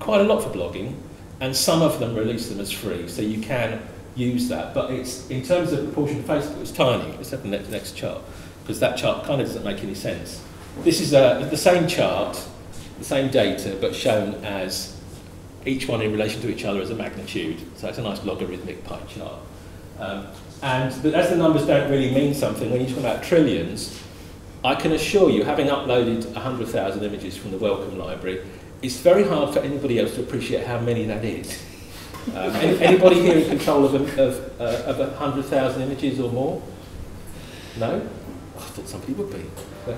quite a lot for blogging, and some of them release them as free, so you can use that. But it's, in terms of proportion to Facebook, it's tiny. Let's have the next, next chart, because that chart kind of doesn't make any sense. This is uh, the same chart, the same data, but shown as each one in relation to each other as a magnitude. So it's a nice logarithmic pie chart. Um, and but as the numbers don't really mean something, when you talk about trillions, I can assure you, having uploaded one hundred thousand images from the Wellcome Library, it's very hard for anybody else to appreciate how many that is. Um, any, anybody here in control of a, of, uh, of one hundred thousand images or more? No? I thought somebody would be. But,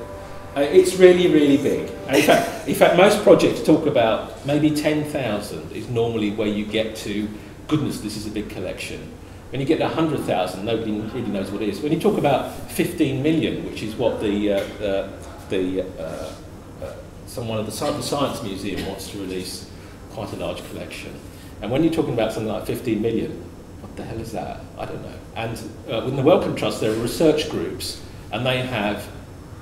uh, it's really, really big. And in fact, in fact, most projects talk about maybe ten thousand is normally where you get to, goodness, this is a big collection. When you get to one hundred thousand, nobody really knows what it is. When you talk about fifteen million, which is what the, uh, uh, the uh, someone at the Science Museum wants to release quite a large collection. And when you're talking about something like fifteen million, what the hell is that? I don't know. And uh, in the Wellcome Trust, there are research groups, and they have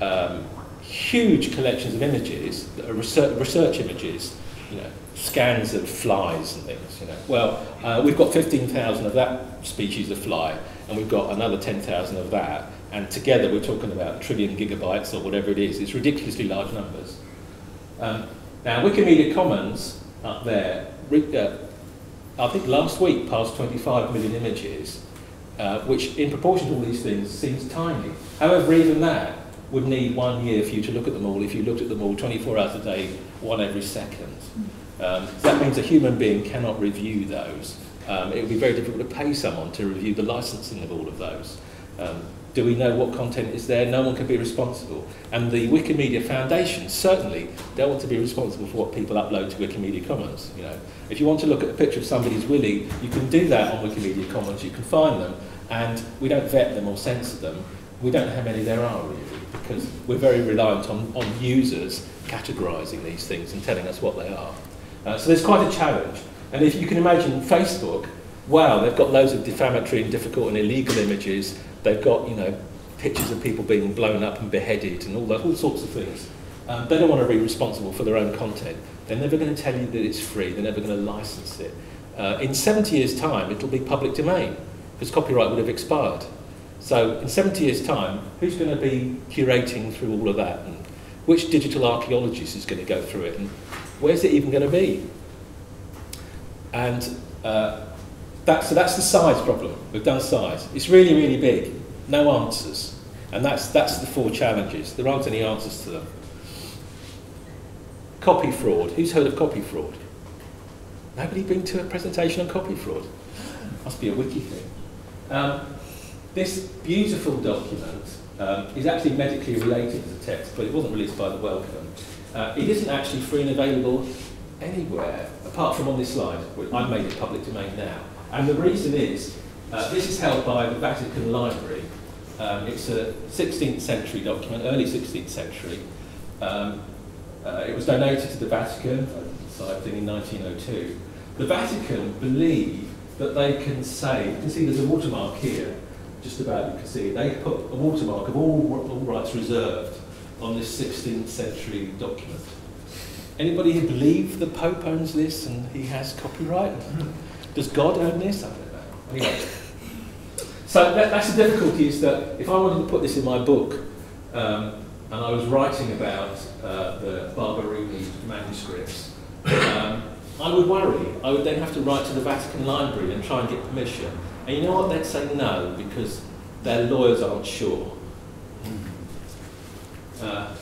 um, huge collections of images, that are research, research images, you know, scans of flies and things. You know, well, uh, we've got fifteen thousand of that species of fly, and we've got another ten thousand of that, and together we're talking about a trillion gigabytes or whatever it is. It's ridiculously large numbers. Um, now, Wikimedia Commons up there, uh, I think last week passed twenty-five million images, uh, which in proportion to all these things seems tiny. However, even that would need one year for you to look at them all, if you looked at them all twenty-four hours a day, one every second. Um, so that means a human being cannot review those. Um, it would be very difficult to pay someone to review the licensing of all of those. Um, Do we know what content is there? No one can be responsible. And the Wikimedia Foundation, certainly, they want to be responsible for what people upload to Wikimedia Commons. You know, if you want to look at a picture of somebody's willy, you can do that on Wikimedia Commons. You can find them, and we don't vet them or censor them. We don't know how many there are, really, because we're very reliant on, on users categorising these things and telling us what they are. Uh, so there's quite a challenge. And if you can imagine Facebook, wow, they've got loads of defamatory and difficult and illegal images. They've got, you know, pictures of people being blown up and beheaded and all that, all sorts of things. Um, they don't want to be responsible for their own content. They're never going to tell you that it's free. They're never going to license it. Uh, in seventy years' time, it'll be public domain, because copyright would have expired. So in seventy years' time, who's going to be curating through all of that? And which digital archaeologist is going to go through it? And where's it even going to be? And... Uh, That, so that's the size problem. We've done size. It's really, really big. No answers. And that's, that's the four challenges. There aren't any answers to them. Copy fraud. Who's heard of copy fraud? Nobody been to a presentation on copy fraud? Must be a wiki thing. Um, this beautiful document um, is actually medically related to the text, but it wasn't released by the Wellcome. Uh, it isn't actually free and available anywhere, apart from on this slide. I've made it public domain now. And the reason is, uh, this is held by the Vatican Library, Um, it's a sixteenth century document, early sixteenth century. Um, uh, it was donated to the Vatican, so I think in nineteen oh two. The Vatican believe that they can say, you can see there's a watermark here, just about you can see, they put a watermark of all, all rights reserved on this sixteenth century document. Anybody who believe the Pope owns this and he has copyright? Does God own this? I don't know. Anyway. So that, that's the difficulty, is that if I wanted to put this in my book, um, and I was writing about uh, the Barberini manuscripts, um, I would worry. I would then have to write to the Vatican Library and try and get permission. And you know what? They'd say no, because their lawyers aren't sure. Uh,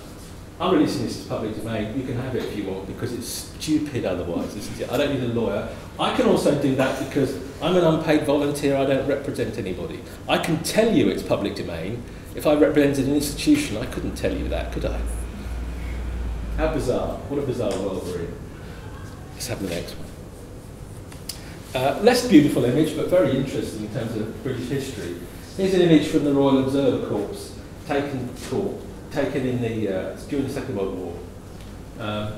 I'm releasing this as public domain. You can have it if you want, because it's stupid otherwise, isn't it? I don't need a lawyer. I can also do that because I'm an unpaid volunteer. I don't represent anybody. I can tell you it's public domain. If I represented an institution, I couldn't tell you that, could I? How bizarre. What a bizarre world we're in. Let's have the next one. Uh, less beautiful image, but very interesting in terms of British history. Here's an image from the Royal Observer Corps, taken for taken in the, uh, during the Second World War. Um,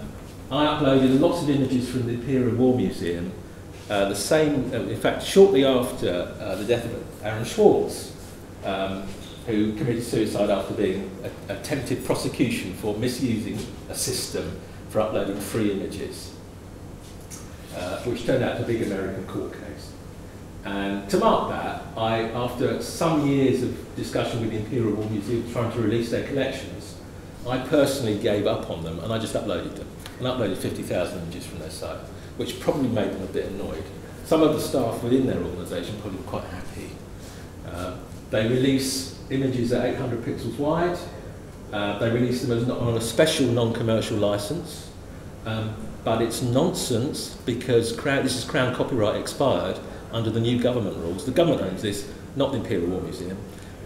I uploaded lots of images from the Imperial War Museum, uh, the same, uh, in fact, shortly after uh, the death of Aaron Swartz, um, who committed suicide after being a attempted prosecution for misusing a system for uploading free images, uh, which turned out to be a big American court case. And to mark that, I, after some years of discussion with the Imperial War Museum trying to release their collections, I personally gave up on them and I just uploaded them. And uploaded fifty thousand images from their site, which probably made them a bit annoyed. Some of the staff within their organisation probably were quite happy. Uh, they release images at eight hundred pixels wide. Uh, they release them as not on a special non-commercial licence. Um, but it's nonsense because Crown, this is Crown copyright expired under the new government rules. The government owns this, not the Imperial War Museum.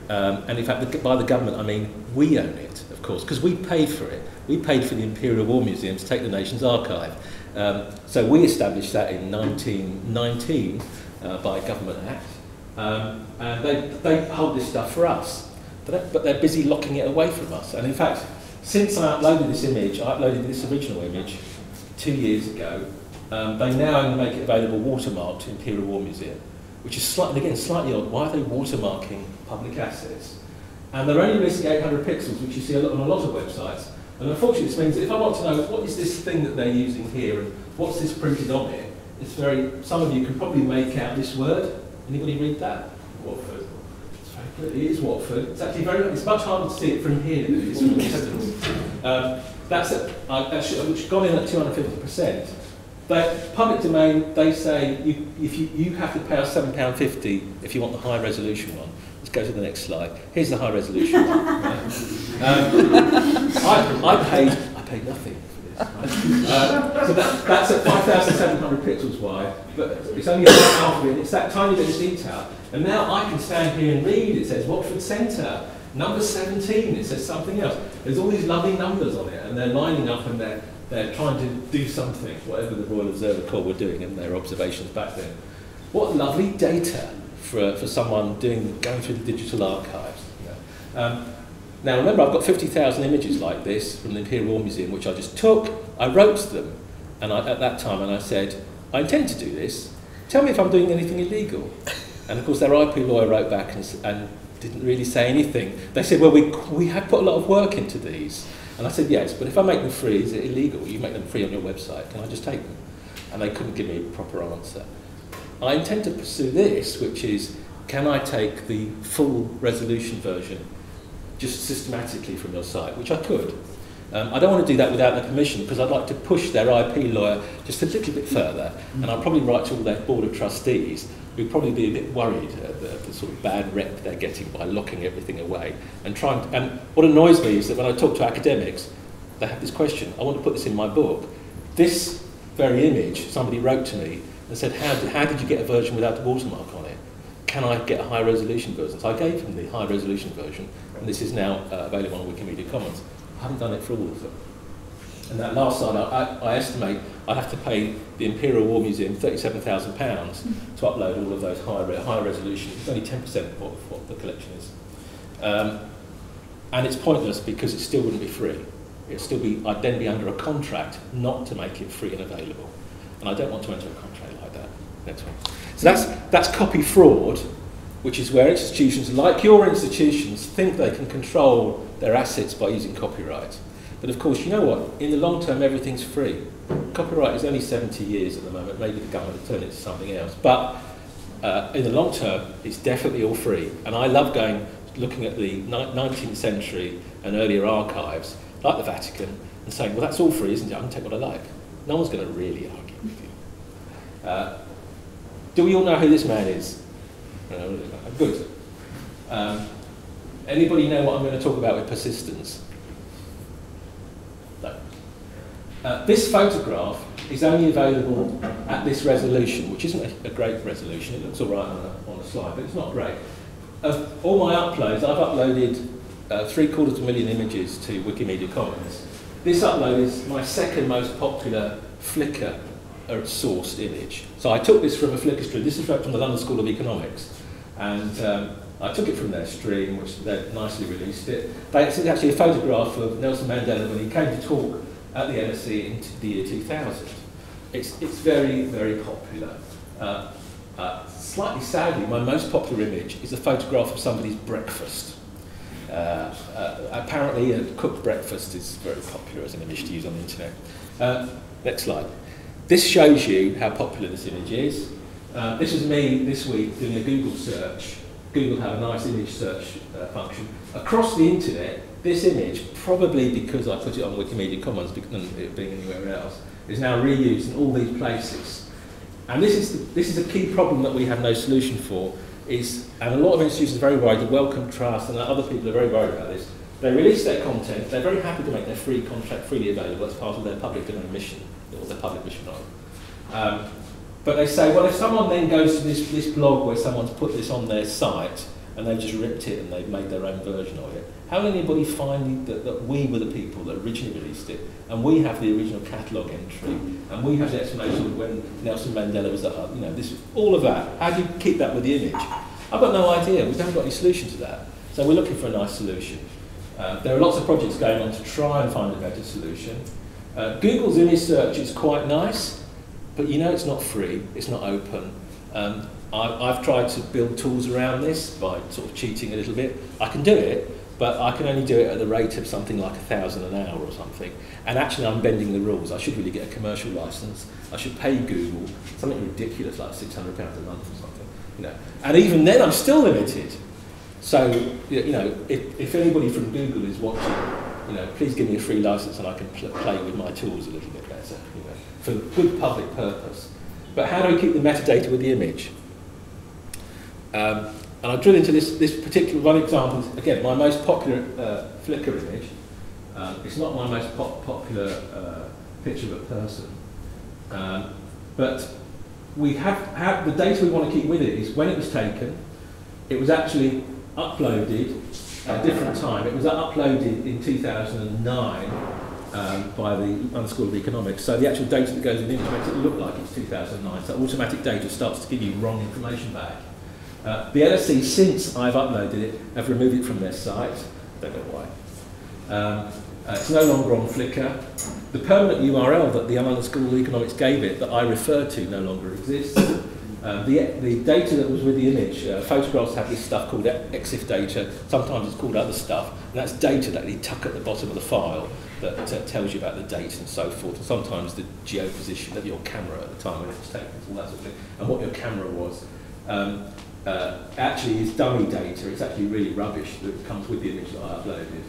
Um, and in fact, the, by the government, I mean we own it, of course, because we paid for it. We paid for the Imperial War Museum to take the nation's archive. Um, so we established that in nineteen nineteen uh, by a government act. Um, and they, they hold this stuff for us, but they're, but they're busy locking it away from us. And in fact, since I uploaded this image, I uploaded this original image two years ago, Um, they now only make it available watermarked to Imperial War Museum, which is slightly, again, slightly odd. Why are they watermarking public assets? And they're only releasing eight hundred pixels, which you see a lot, on a lot of websites. And unfortunately, this means that if I want to know what is this thing that they're using here and what's this printed on it, it's very. Some of you can probably make out this word. Anybody read that? Watford. It is Watford. It's actually very. It's much harder to see it from here than it is from the distance. Um, that's a, uh, that should, which gone in at two hundred fifty percent. But public domain, they say you, if you, you have to pay us seven pounds fifty if you want the high resolution one. Let's go to the next slide. Here's the high resolution one. Right. Um, I, I, paid, I paid nothing for this. Right? Uh, so that, that's at five thousand seven hundred pixels wide, but it's only about half of it. It's that tiny bit of detail. And now I can stand here and read. It says Watford Centre, number seventeen. It says something else. There's all these lovely numbers on it, and they're lining up and they're They're trying to do something, whatever the Royal Observer Corps were doing in their observations back then. What lovely data for, for someone doing going through the digital archives. You know. um, now remember, I've got fifty thousand images like this from the Imperial War Museum, which I just took. I wrote them and I, at that time, and I said, I intend to do this. Tell me if I'm doing anything illegal. And of course, their I P lawyer wrote back and, and didn't really say anything. They said, well, we, we have put a lot of work into these. And I said, yes, but if I make them free, is it illegal? You make them free on your website, can I just take them? And they couldn't give me a proper answer. I intend to pursue this, which is, can I take the full resolution version just systematically from your site, which I could. Um, I don't want to do that without their permission, because I'd like to push their I P lawyer just a little bit further, and I'll probably write to all their board of trustees, who'd probably be a bit worried at the, the sort of bad rep they're getting by locking everything away. And trying to, and what annoys me is that when I talk to academics, they have this question, I want to put this in my book. This very image, somebody wrote to me and said, how did, how did you get a version without the watermark on it? Can I get a high resolution version? So I gave them the high resolution version, and this is now uh, available on Wikimedia Commons. I haven't done it for all of them. And that last slide, I, I estimate I have to pay the Imperial War Museum thirty-seven thousand pounds to upload all of those high, re high resolution. It's only ten percent of what the collection is. Um, and it's pointless because it still wouldn't be free. It'd still be, I'd then be under a contract not to make it free and available. And I don't want to enter a contract like that. Next one. So that's, that's copy fraud, which is where institutions, like your institutions, think they can control their assets by using copyright. But of course, you know what? In the long term, everything's free. Copyright is only seventy years at the moment. Maybe the government will turn it to something else. But uh, in the long term, it's definitely all free. And I love going, looking at the nineteenth century and earlier archives, like the Vatican, and saying, well, that's all free, isn't it? I can take what I like. No one's going to really argue with you. Uh, do we all know who this man is? No, good. Um, anybody know what I'm going to talk about with persistence? No. Uh, this photograph is only available at this resolution, which isn't a, a great resolution. It looks all right on a, on a slide, but it's not great. Of all my uploads, I've uploaded uh, three quarters of a million images to Wikimedia Commons. This upload is my second most popular Flickr sourced image. So I took this from a Flickr stream. This is right from the London School of Economics. And um, I took it from their stream, which they nicely released it. It's actually a photograph of Nelson Mandela when he came to talk at the M S C in the year two thousand. It's, it's very, very popular. Uh, uh, slightly sadly, my most popular image is a photograph of somebody's breakfast. Uh, uh, apparently, a cooked breakfast is very popular as an image to use on the internet. Uh, next slide. This shows you how popular this image is. Uh, this was me this week doing a Google search. Google have a nice image search uh, function. Across the internet, this image, probably because I put it on Wikimedia Commons, because of it being anywhere else, is now reused in all these places. And this is, the, this is a key problem that we have no solution for, is, and a lot of institutions are very worried, the Wellcome Trust and other people are very worried about this. They release their content, they're very happy to make their free contract freely available as part of their public domain mission. Or the public mission on. Um, but they say, well, if someone then goes to this, this blog where someone's put this on their site and they've just ripped it and they've made their own version of it, how will anybody find that, that we were the people that originally released it and we have the original catalogue entry and we have the explanation of when Nelson Mandela was at, you know, this, all of that. How do you keep that with the image? I've got no idea. We haven't got any solution to that. So we're looking for a nice solution. Uh, there are lots of projects going on to try and find a better solution. Uh, Google's image search is quite nice, but you know it's not free, it's not open. Um, I, I've tried to build tools around this by sort of cheating a little bit. I can do it, but I can only do it at the rate of something like a thousand an hour or something. And actually I'm bending the rules. I should really get a commercial license. I should pay Google something ridiculous like six hundred pounds a month or something. You know. And even then I'm still limited. So, you know, if, if anybody from Google is watching, you know, please give me a free license and I can pl play with my tools a little bit better, you know, for good public purpose. But how do we keep the metadata with the image? Um, and I drill into this, this particular one example, again, my most popular uh, Flickr image. Um, it's not my most pop popular uh, picture of a person. Um, but we have, have, the data we want to keep with it is when it was taken, it was actually uploaded, at a different time. It was uploaded in two thousand nine um, by the London School of Economics, so the actual data that goes in the image makes it look like it's two thousand nine, so automatic data starts to give you wrong information back. Uh, the L S E, since I've uploaded it, have removed it from their site. Don't know why. Um, uh, it's no longer on Flickr. The permanent U R L that the London School of Economics gave it, that I refer to, no longer exists. Uh, the, the data that was with the image, uh, photographs have this stuff called EXIF data, sometimes it's called other stuff, and that's data that they tuck at the bottom of the file that uh, tells you about the date and so forth, and sometimes the geoposition of your camera at the time when it was taken, all that sort of thing, and what your camera was. Um, uh, actually is dummy data, it's actually really rubbish that comes with the image that I uploaded.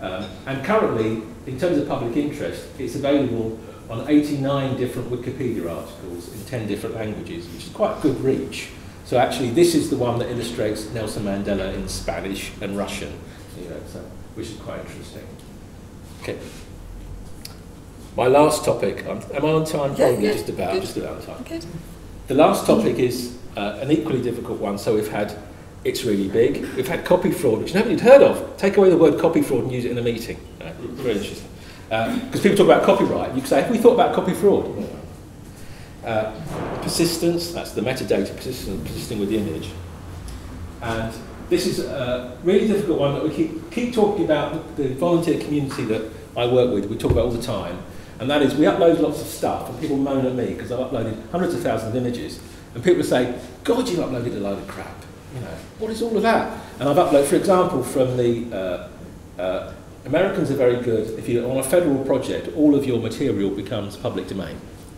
Um, and currently, in terms of public interest, it's available on eighty-nine different Wikipedia articles in ten different languages, which is quite good reach. So actually this is the one that illustrates Nelson Mandela in Spanish and Russian, you know, so, which is quite interesting. Okay. My last topic, um, am I on time? Yeah, probably, yeah, just about, good. just about time. Good. The last topic is uh, an equally difficult one, so we've had It's Really Big, we've had copy fraud, which nobody'd heard of. Take away the word copy fraud and use it in a meeting. Uh, really interesting. Because uh, people talk about copyright, you could say, have we thought about copy fraud? Uh, persistence, that's the metadata, persisting, persisting with the image. And This is a really difficult one that we keep, keep talking about. The volunteer community that I work with, we talk about all the time, and that is we upload lots of stuff and people moan at me because I've uploaded hundreds of thousands of images and people say, God, you've uploaded a load of crap. You know, what is all of that? And I've uploaded, for example, from the uh, uh, Americans are very good. If you're on a federal project, all of your material becomes public domain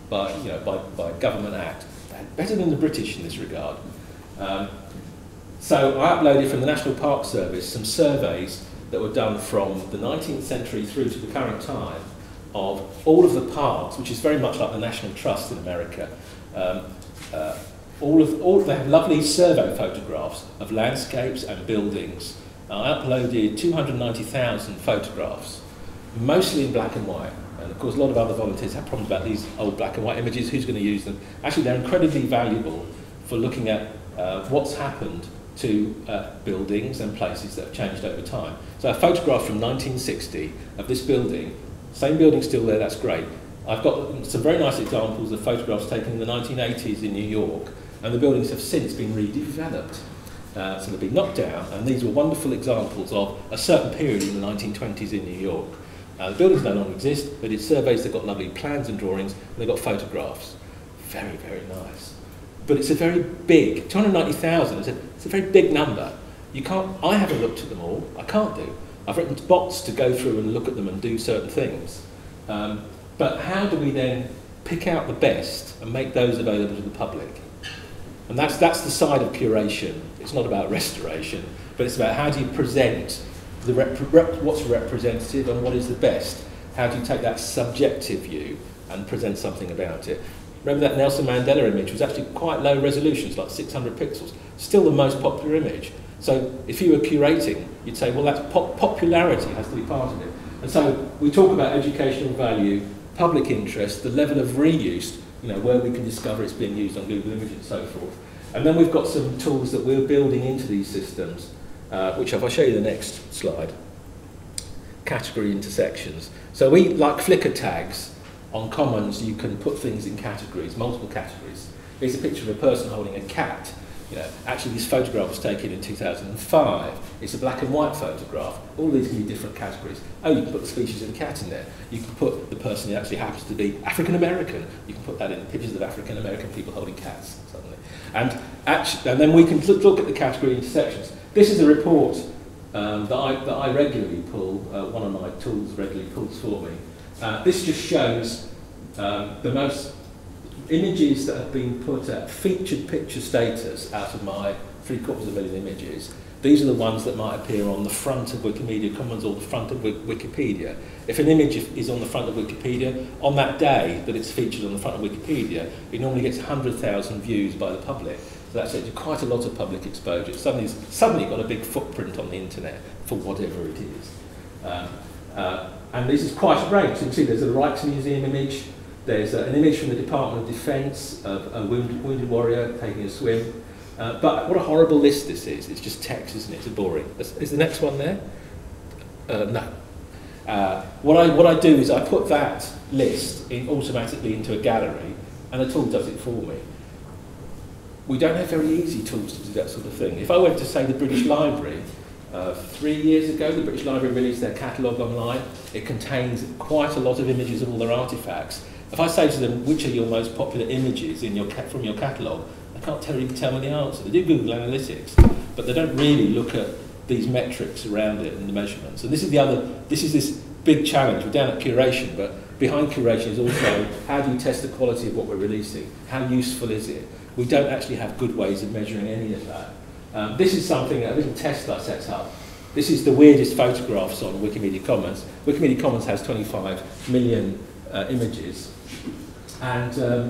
by, you know, by, by government act. They're better than the British in this regard. Um, so I uploaded from the National Park Service some surveys that were done from the nineteenth century through to the current time of all of the parks, which is very much like the National Trust in America. Um, uh, all of all they have lovely survey photographs of landscapes and buildings. I uploaded two hundred ninety thousand photographs, mostly in black and white. And of course, a lot of other volunteers have problems about these old black and white images. Who's going to use them? Actually, they're incredibly valuable for looking at uh, what's happened to uh, buildings and places that have changed over time. So a photograph from nineteen sixty of this building, same building still there, that's great. I've got some very nice examples of photographs taken in the nineteen eighties in New York, and the buildings have since been redeveloped. Uh, so they've been knocked down, and these were wonderful examples of a certain period in the nineteen twenties in New York. Uh, the buildings no longer exist, but it's surveys, they've got lovely plans and drawings, and they've got photographs. Very, very nice. But it's a very big, two hundred ninety thousand, it's, it's a very big number. You can't, I haven't looked at them all, I can't do. I've written bots to go through and look at them and do certain things. Um, but how do we then pick out the best and make those available to the public? And that's, that's the side of curation. It's not about restoration, but it's about how do you present the rep rep what's representative and what is the best. How do you take that subjective view and present something about it? Remember that Nelson Mandela image was actually quite low resolution, it's like six hundred pixels, still the most popular image. So if you were curating, you'd say, well, that's pop popularity has to be part of it. And so we talk about educational value, public interest, the level of reuse, you know, where we can discover it's being used on Google Images and so forth. And then we've got some tools that we're building into these systems, uh, which I'll show you the next slide. Category intersections. So we, like Flickr tags on Commons, you can put things in categories, multiple categories. Here's a picture of a person holding a cat. You know, actually, this photograph was taken in two thousand five. It's a black and white photograph. All these can be different categories. Oh, you can put the species of the cat in there. You can put the person who actually happens to be African American. You can put that in, pictures of African American people holding cats suddenly. And actually, and then we can look at the category intersections. This is a report um, that I that I regularly pull. Uh, one of my tools regularly pulls for me. Uh, this just shows um, the most. Images that have been put at featured picture status out of my three quarters of a million images. These are the ones that might appear on the front of Wikimedia Commons or the front of Wikipedia. If an image is on the front of Wikipedia, on that day that it's featured on the front of Wikipedia, it normally gets one hundred thousand views by the public. So that's quite a lot of public exposure. It's suddenly, suddenly got a big footprint on the internet for whatever it is. Um, uh, and this is quite a range. You can see there's a Rijksmuseum image. There's an image from the Department of Defence of a wounded, wounded warrior taking a swim. Uh, but what a horrible list this is. It's just text, isn't it? It's boring. Is the next one there? Uh, no. Uh, what, I, what I do is I put that list in automatically into a gallery, and the tool does it for me. We don't have very easy tools to do that sort of thing. If I went to, say, the British Library, Uh, three years ago, the British Library released their catalogue online. It contains quite a lot of images of all their artefacts. If I say to them, which are your most popular images in your from your catalogue, I can't tell, you, tell me the answer. They do Google Analytics, but they don't really look at these metrics around it and the measurements. And this is the other, this is this big challenge. We're down at curation, but behind curation is also how do you test the quality of what we're releasing? How useful is it? We don't actually have good ways of measuring any of that. Um, this is something, a little test I set up. This is the weirdest photographs on Wikimedia Commons. Wikimedia Commons has twenty-five million uh, images. And um,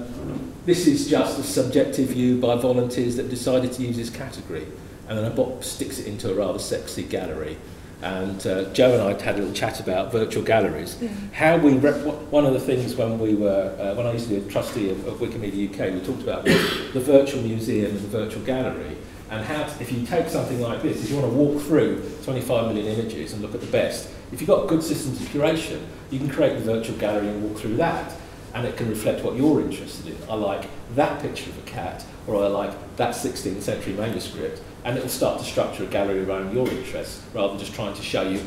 this is just a subjective view by volunteers that decided to use this category. And then a bot sticks it into a rather sexy gallery. And uh, Jo and I had a little chat about virtual galleries. Yeah. How we rep one of the things when we were, uh, when I used to be a trustee of, of Wikimedia U K, we talked about the virtual museum and the virtual gallery. And how, if you take something like this, if you want to walk through twenty-five million images and look at the best, if you've got good systems of curation, you can create the virtual gallery and walk through that. and it can reflect what you're interested in. I like that picture of a cat, or I like that sixteenth century manuscript, and it'll start to structure a gallery around your interests, rather than just trying to show you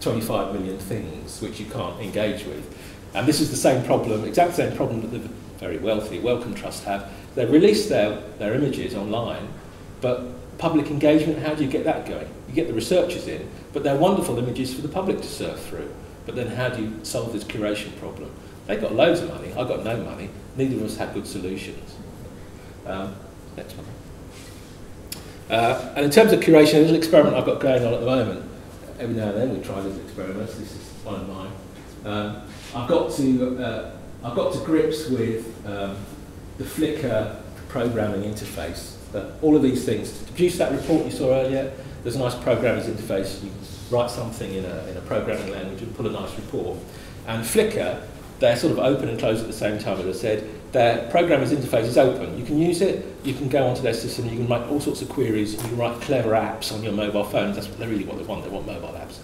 twenty-five million things which you can't engage with. And this is the same problem, exact same problem that the very wealthy Wellcome Trust have. They release their, their images online, but public engagement, how do you get that going? You get the researchers in, but they're wonderful images for the public to surf through. But then how do you solve this curation problem? They got loads of money, I got no money, neither of us had good solutions. Um, next one. Uh, and in terms of curation, a little experiment I've got going on at the moment. Every now and then we try these experiments, this is one of mine. Um, I've got to, uh, I've got to grips with um, the Flickr programming interface. Uh, all of these things, to produce that report you saw earlier, there's a nice programmer's interface. You write something in a, in a programming language and pull a nice report. And Flickr, they're sort of open and closed at the same time, as I said. Their programmer's interface is open. You can use it, you can go onto their system, you can write all sorts of queries, you can write clever apps on your mobile phones. That's really what they want, they want mobile apps.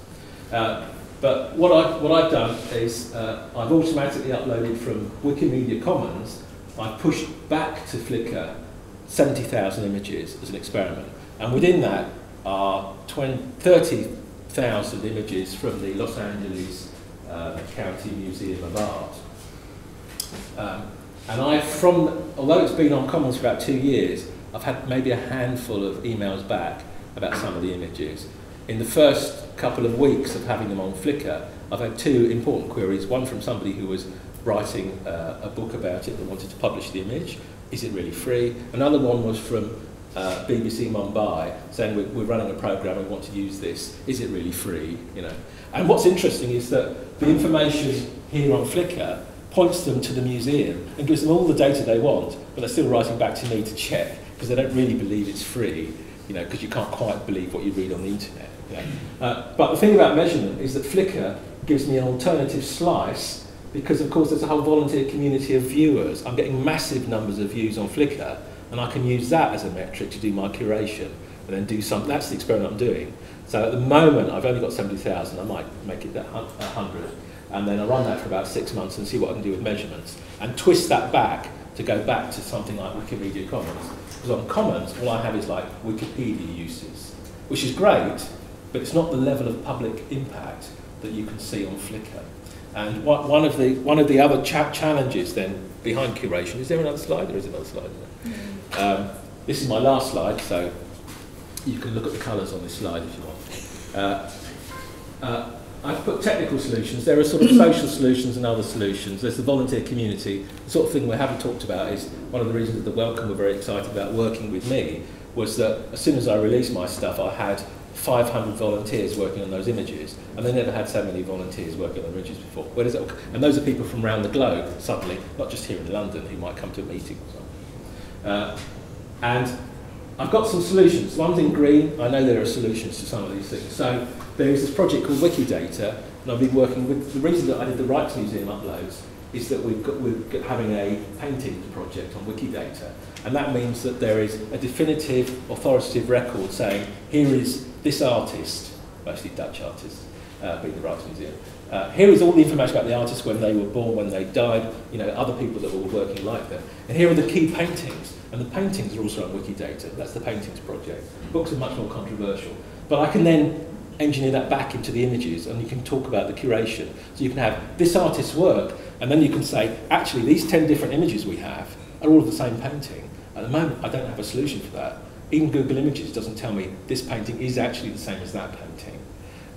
Uh, but what I've, what I've done is uh, I've automatically uploaded from Wikimedia Commons, I've pushed back to Flickr seventy thousand images as an experiment. And within that are thirty thousand images from the Los Angeles uh, County Museum of Art. Um, and I, from, although it's been on Commons for about two years, I've had maybe a handful of emails back about some of the images. In the first couple of weeks of having them on Flickr, I've had two important queries, one from somebody who was writing uh, a book about it that wanted to publish the image. Is it really free? Another one was from uh, B B C Mumbai, saying we're, we're running a program and want to use this. Is it really free? You know. And what's interesting is that the information here on Flickr points them to the museum and gives them all the data they want, but they're still writing back to me to check because they don't really believe it's free, you know, because you can't quite believe what you read on the internet. You know. uh, but the thing about measurement is that Flickr gives me an alternative slice. Because of course there's a whole volunteer community of viewers. I'm getting massive numbers of views on Flickr, and I can use that as a metric to do my curation and then do something. That's the experiment I'm doing. So at the moment I've only got seventy thousand, I might make it a hundred, and then I'll run that for about six months and see what I can do with measurements, and twist that back to go back to something like Wikimedia Commons. Because on Commons, all I have is like Wikipedia uses, which is great, but it's not the level of public impact that you can see on Flickr. And what, one of the one of the other cha challenges then behind curation is there another slide or is there another slide? Mm-hmm. um, this is my last slide, so you can look at the colours on this slide if you want. Uh, uh, I've put technical solutions. There are sort of social solutions and other solutions. There's the volunteer community. The sort of thing we haven't talked about is one of the reasons that the Wellcome were very excited about working with me was that as soon as I released my stuff, I had five hundred volunteers working on those images, and they never had so many volunteers working on images before. Where does it all, and those are people from around the globe, suddenly, not just here in London, who might come to a meeting or something. Uh, and I've got some solutions. One's in green. I know there are solutions to some of these things. So there is this project called Wikidata, and I've been working with, the reason that I did the Rijksmuseum uploads is that we've got, we're having a painting project on Wikidata, and that means that there is a definitive authoritative record saying, here is this artist, mostly Dutch artist, uh, being the Rijksmuseum. Uh, here is all the information about the artist when they were born, when they died, you know, other people that were working like them. And here are the key paintings, and the paintings are also on Wikidata. That's the paintings project. Books are much more controversial. But I can then engineer that back into the images, and you can talk about the curation. So you can have this artist's work, and then you can say, actually, these ten different images we have are all of the same painting. At the moment, I don't have a solution for that. Even Google Images doesn't tell me this painting is actually the same as that painting.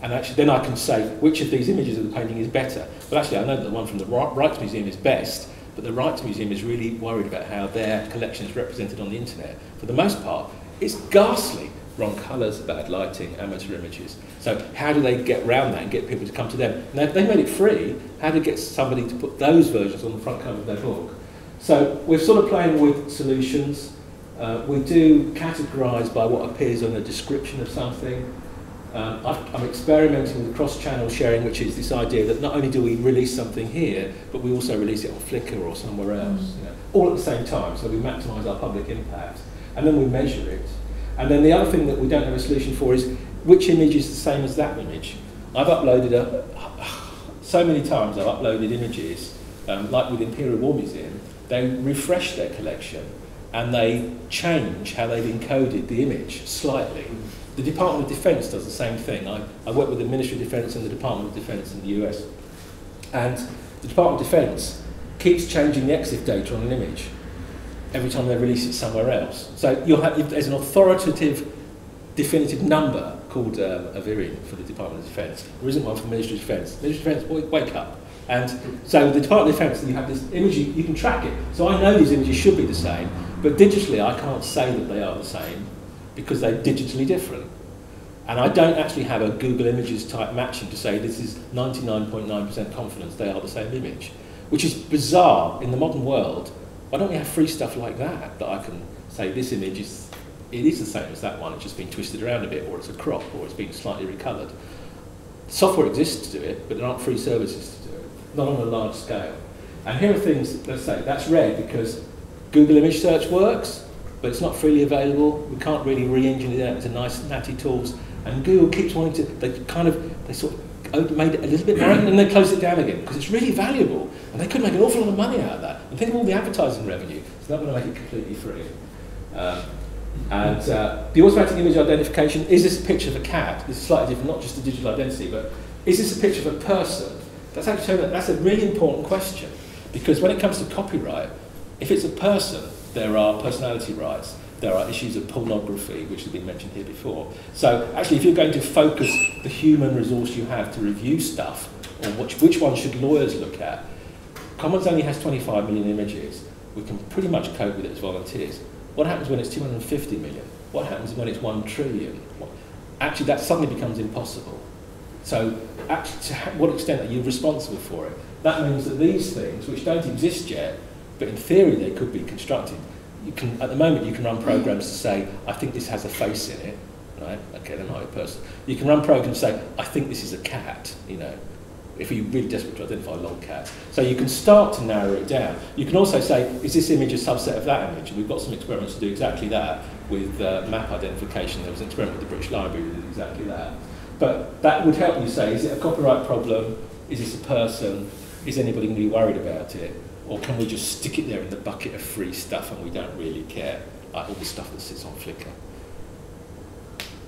And actually, then I can say which of these images of the painting is better. But actually, I know that the one from the Rijksmuseum is best, but the Rijksmuseum is really worried about how their collection is represented on the internet. For the most part, it's ghastly. Wrong colours, bad lighting, amateur images. So how do they get round that and get people to come to them? Now, if they made it free, how do you get somebody to put those versions on the front cover of their book? So we're sort of playing with solutions. Uh, we do categorise by what appears on a description of something. Um, I've, I'm experimenting with cross-channel sharing, which is this idea that not only do we release something here, but we also release it on Flickr or somewhere else, mm. you know, all at the same time, so we maximise our public impact. And then we measure it. And then the other thing that we don't have a solution for is which image is the same as that image. I've uploaded, a, so many times I've uploaded images um, like with Imperial War Museum, they refresh their collection and they change how they've encoded the image slightly. The Department of Defence does the same thing. I, I work with the Ministry of Defence and the Department of Defence in the U S. And the Department of Defence keeps changing the E X I F data on an image every time they release it somewhere else. So you'll have, there's an authoritative, definitive number called um, a V I R I N for the Department of Defence. There isn't one for the Ministry of Defence. Ministry of Defence, wake up. And so the Department of Defence, you have this image, you, you can track it. So I know these images should be the same, but digitally I can't say that they are the same because they're digitally different. And I don't actually have a Google Images type matching to say this is ninety-nine point nine percent confidence they are the same image, which is bizarre in the modern world. Why don't we have free stuff like that, that I can say this image is, it is the same as that one, it's just been twisted around a bit, or it's a crop, or it's been slightly recoloured. Software exists to do it, but there aren't free services to do it, not on a large scale. And here are things, let's say, that's red because Google image search works, but it's not freely available. We can't really re-engineer that into nice, natty tools. And Google keeps wanting to, they kind of, they sort of made it a little bit narrow and then they closed it down again because it's really valuable and they could make an awful lot of money out of that. And think of all the advertising revenue, so they're not going to make it completely free. Um, and uh, the automatic image identification, is this a picture of a cat? This is slightly different, not just the digital identity, but is this a picture of a person? That's actually, that's a really important question because when it comes to copyright, if it's a person, there are personality rights. There are issues of pornography, which have been mentioned here before. So actually, if you're going to focus the human resource you have to review stuff, or which, which one should lawyers look at, Commons only has twenty-five million images. We can pretty much cope with it as volunteers. What happens when it's two hundred fifty million? What happens when it's one trillion? Actually, that suddenly becomes impossible. So actually, to what extent are you responsible for it? That means that these things, which don't exist yet, but in theory they could be constructed. You can, at the moment, you can run programs to say, I think this has a face in it, right? Okay, they're not a person. You can run programs to say, I think this is a cat, you know, if you're really desperate to identify a log cat. So you can start to narrow it down. You can also say, is this image a subset of that image? And we've got some experiments to do exactly that with uh, map identification. There was an experiment with the British Library that did exactly that. But that would help you say, is it a copyright problem? Is this a person? Is anybody going to be worried about it? Or can we just stick it there in the bucket of free stuff and we don't really care, like all the stuff that sits on Flickr?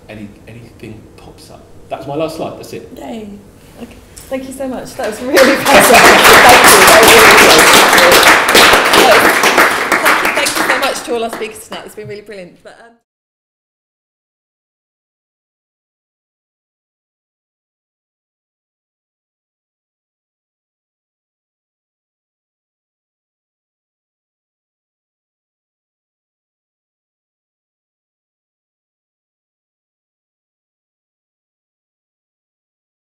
Any, anything pops up. That's my last slide, that's it. Yay. Okay. Thank you so much. That was really fascinating. Thank you. Thank you so much to all our speakers tonight. It's been really brilliant. But, um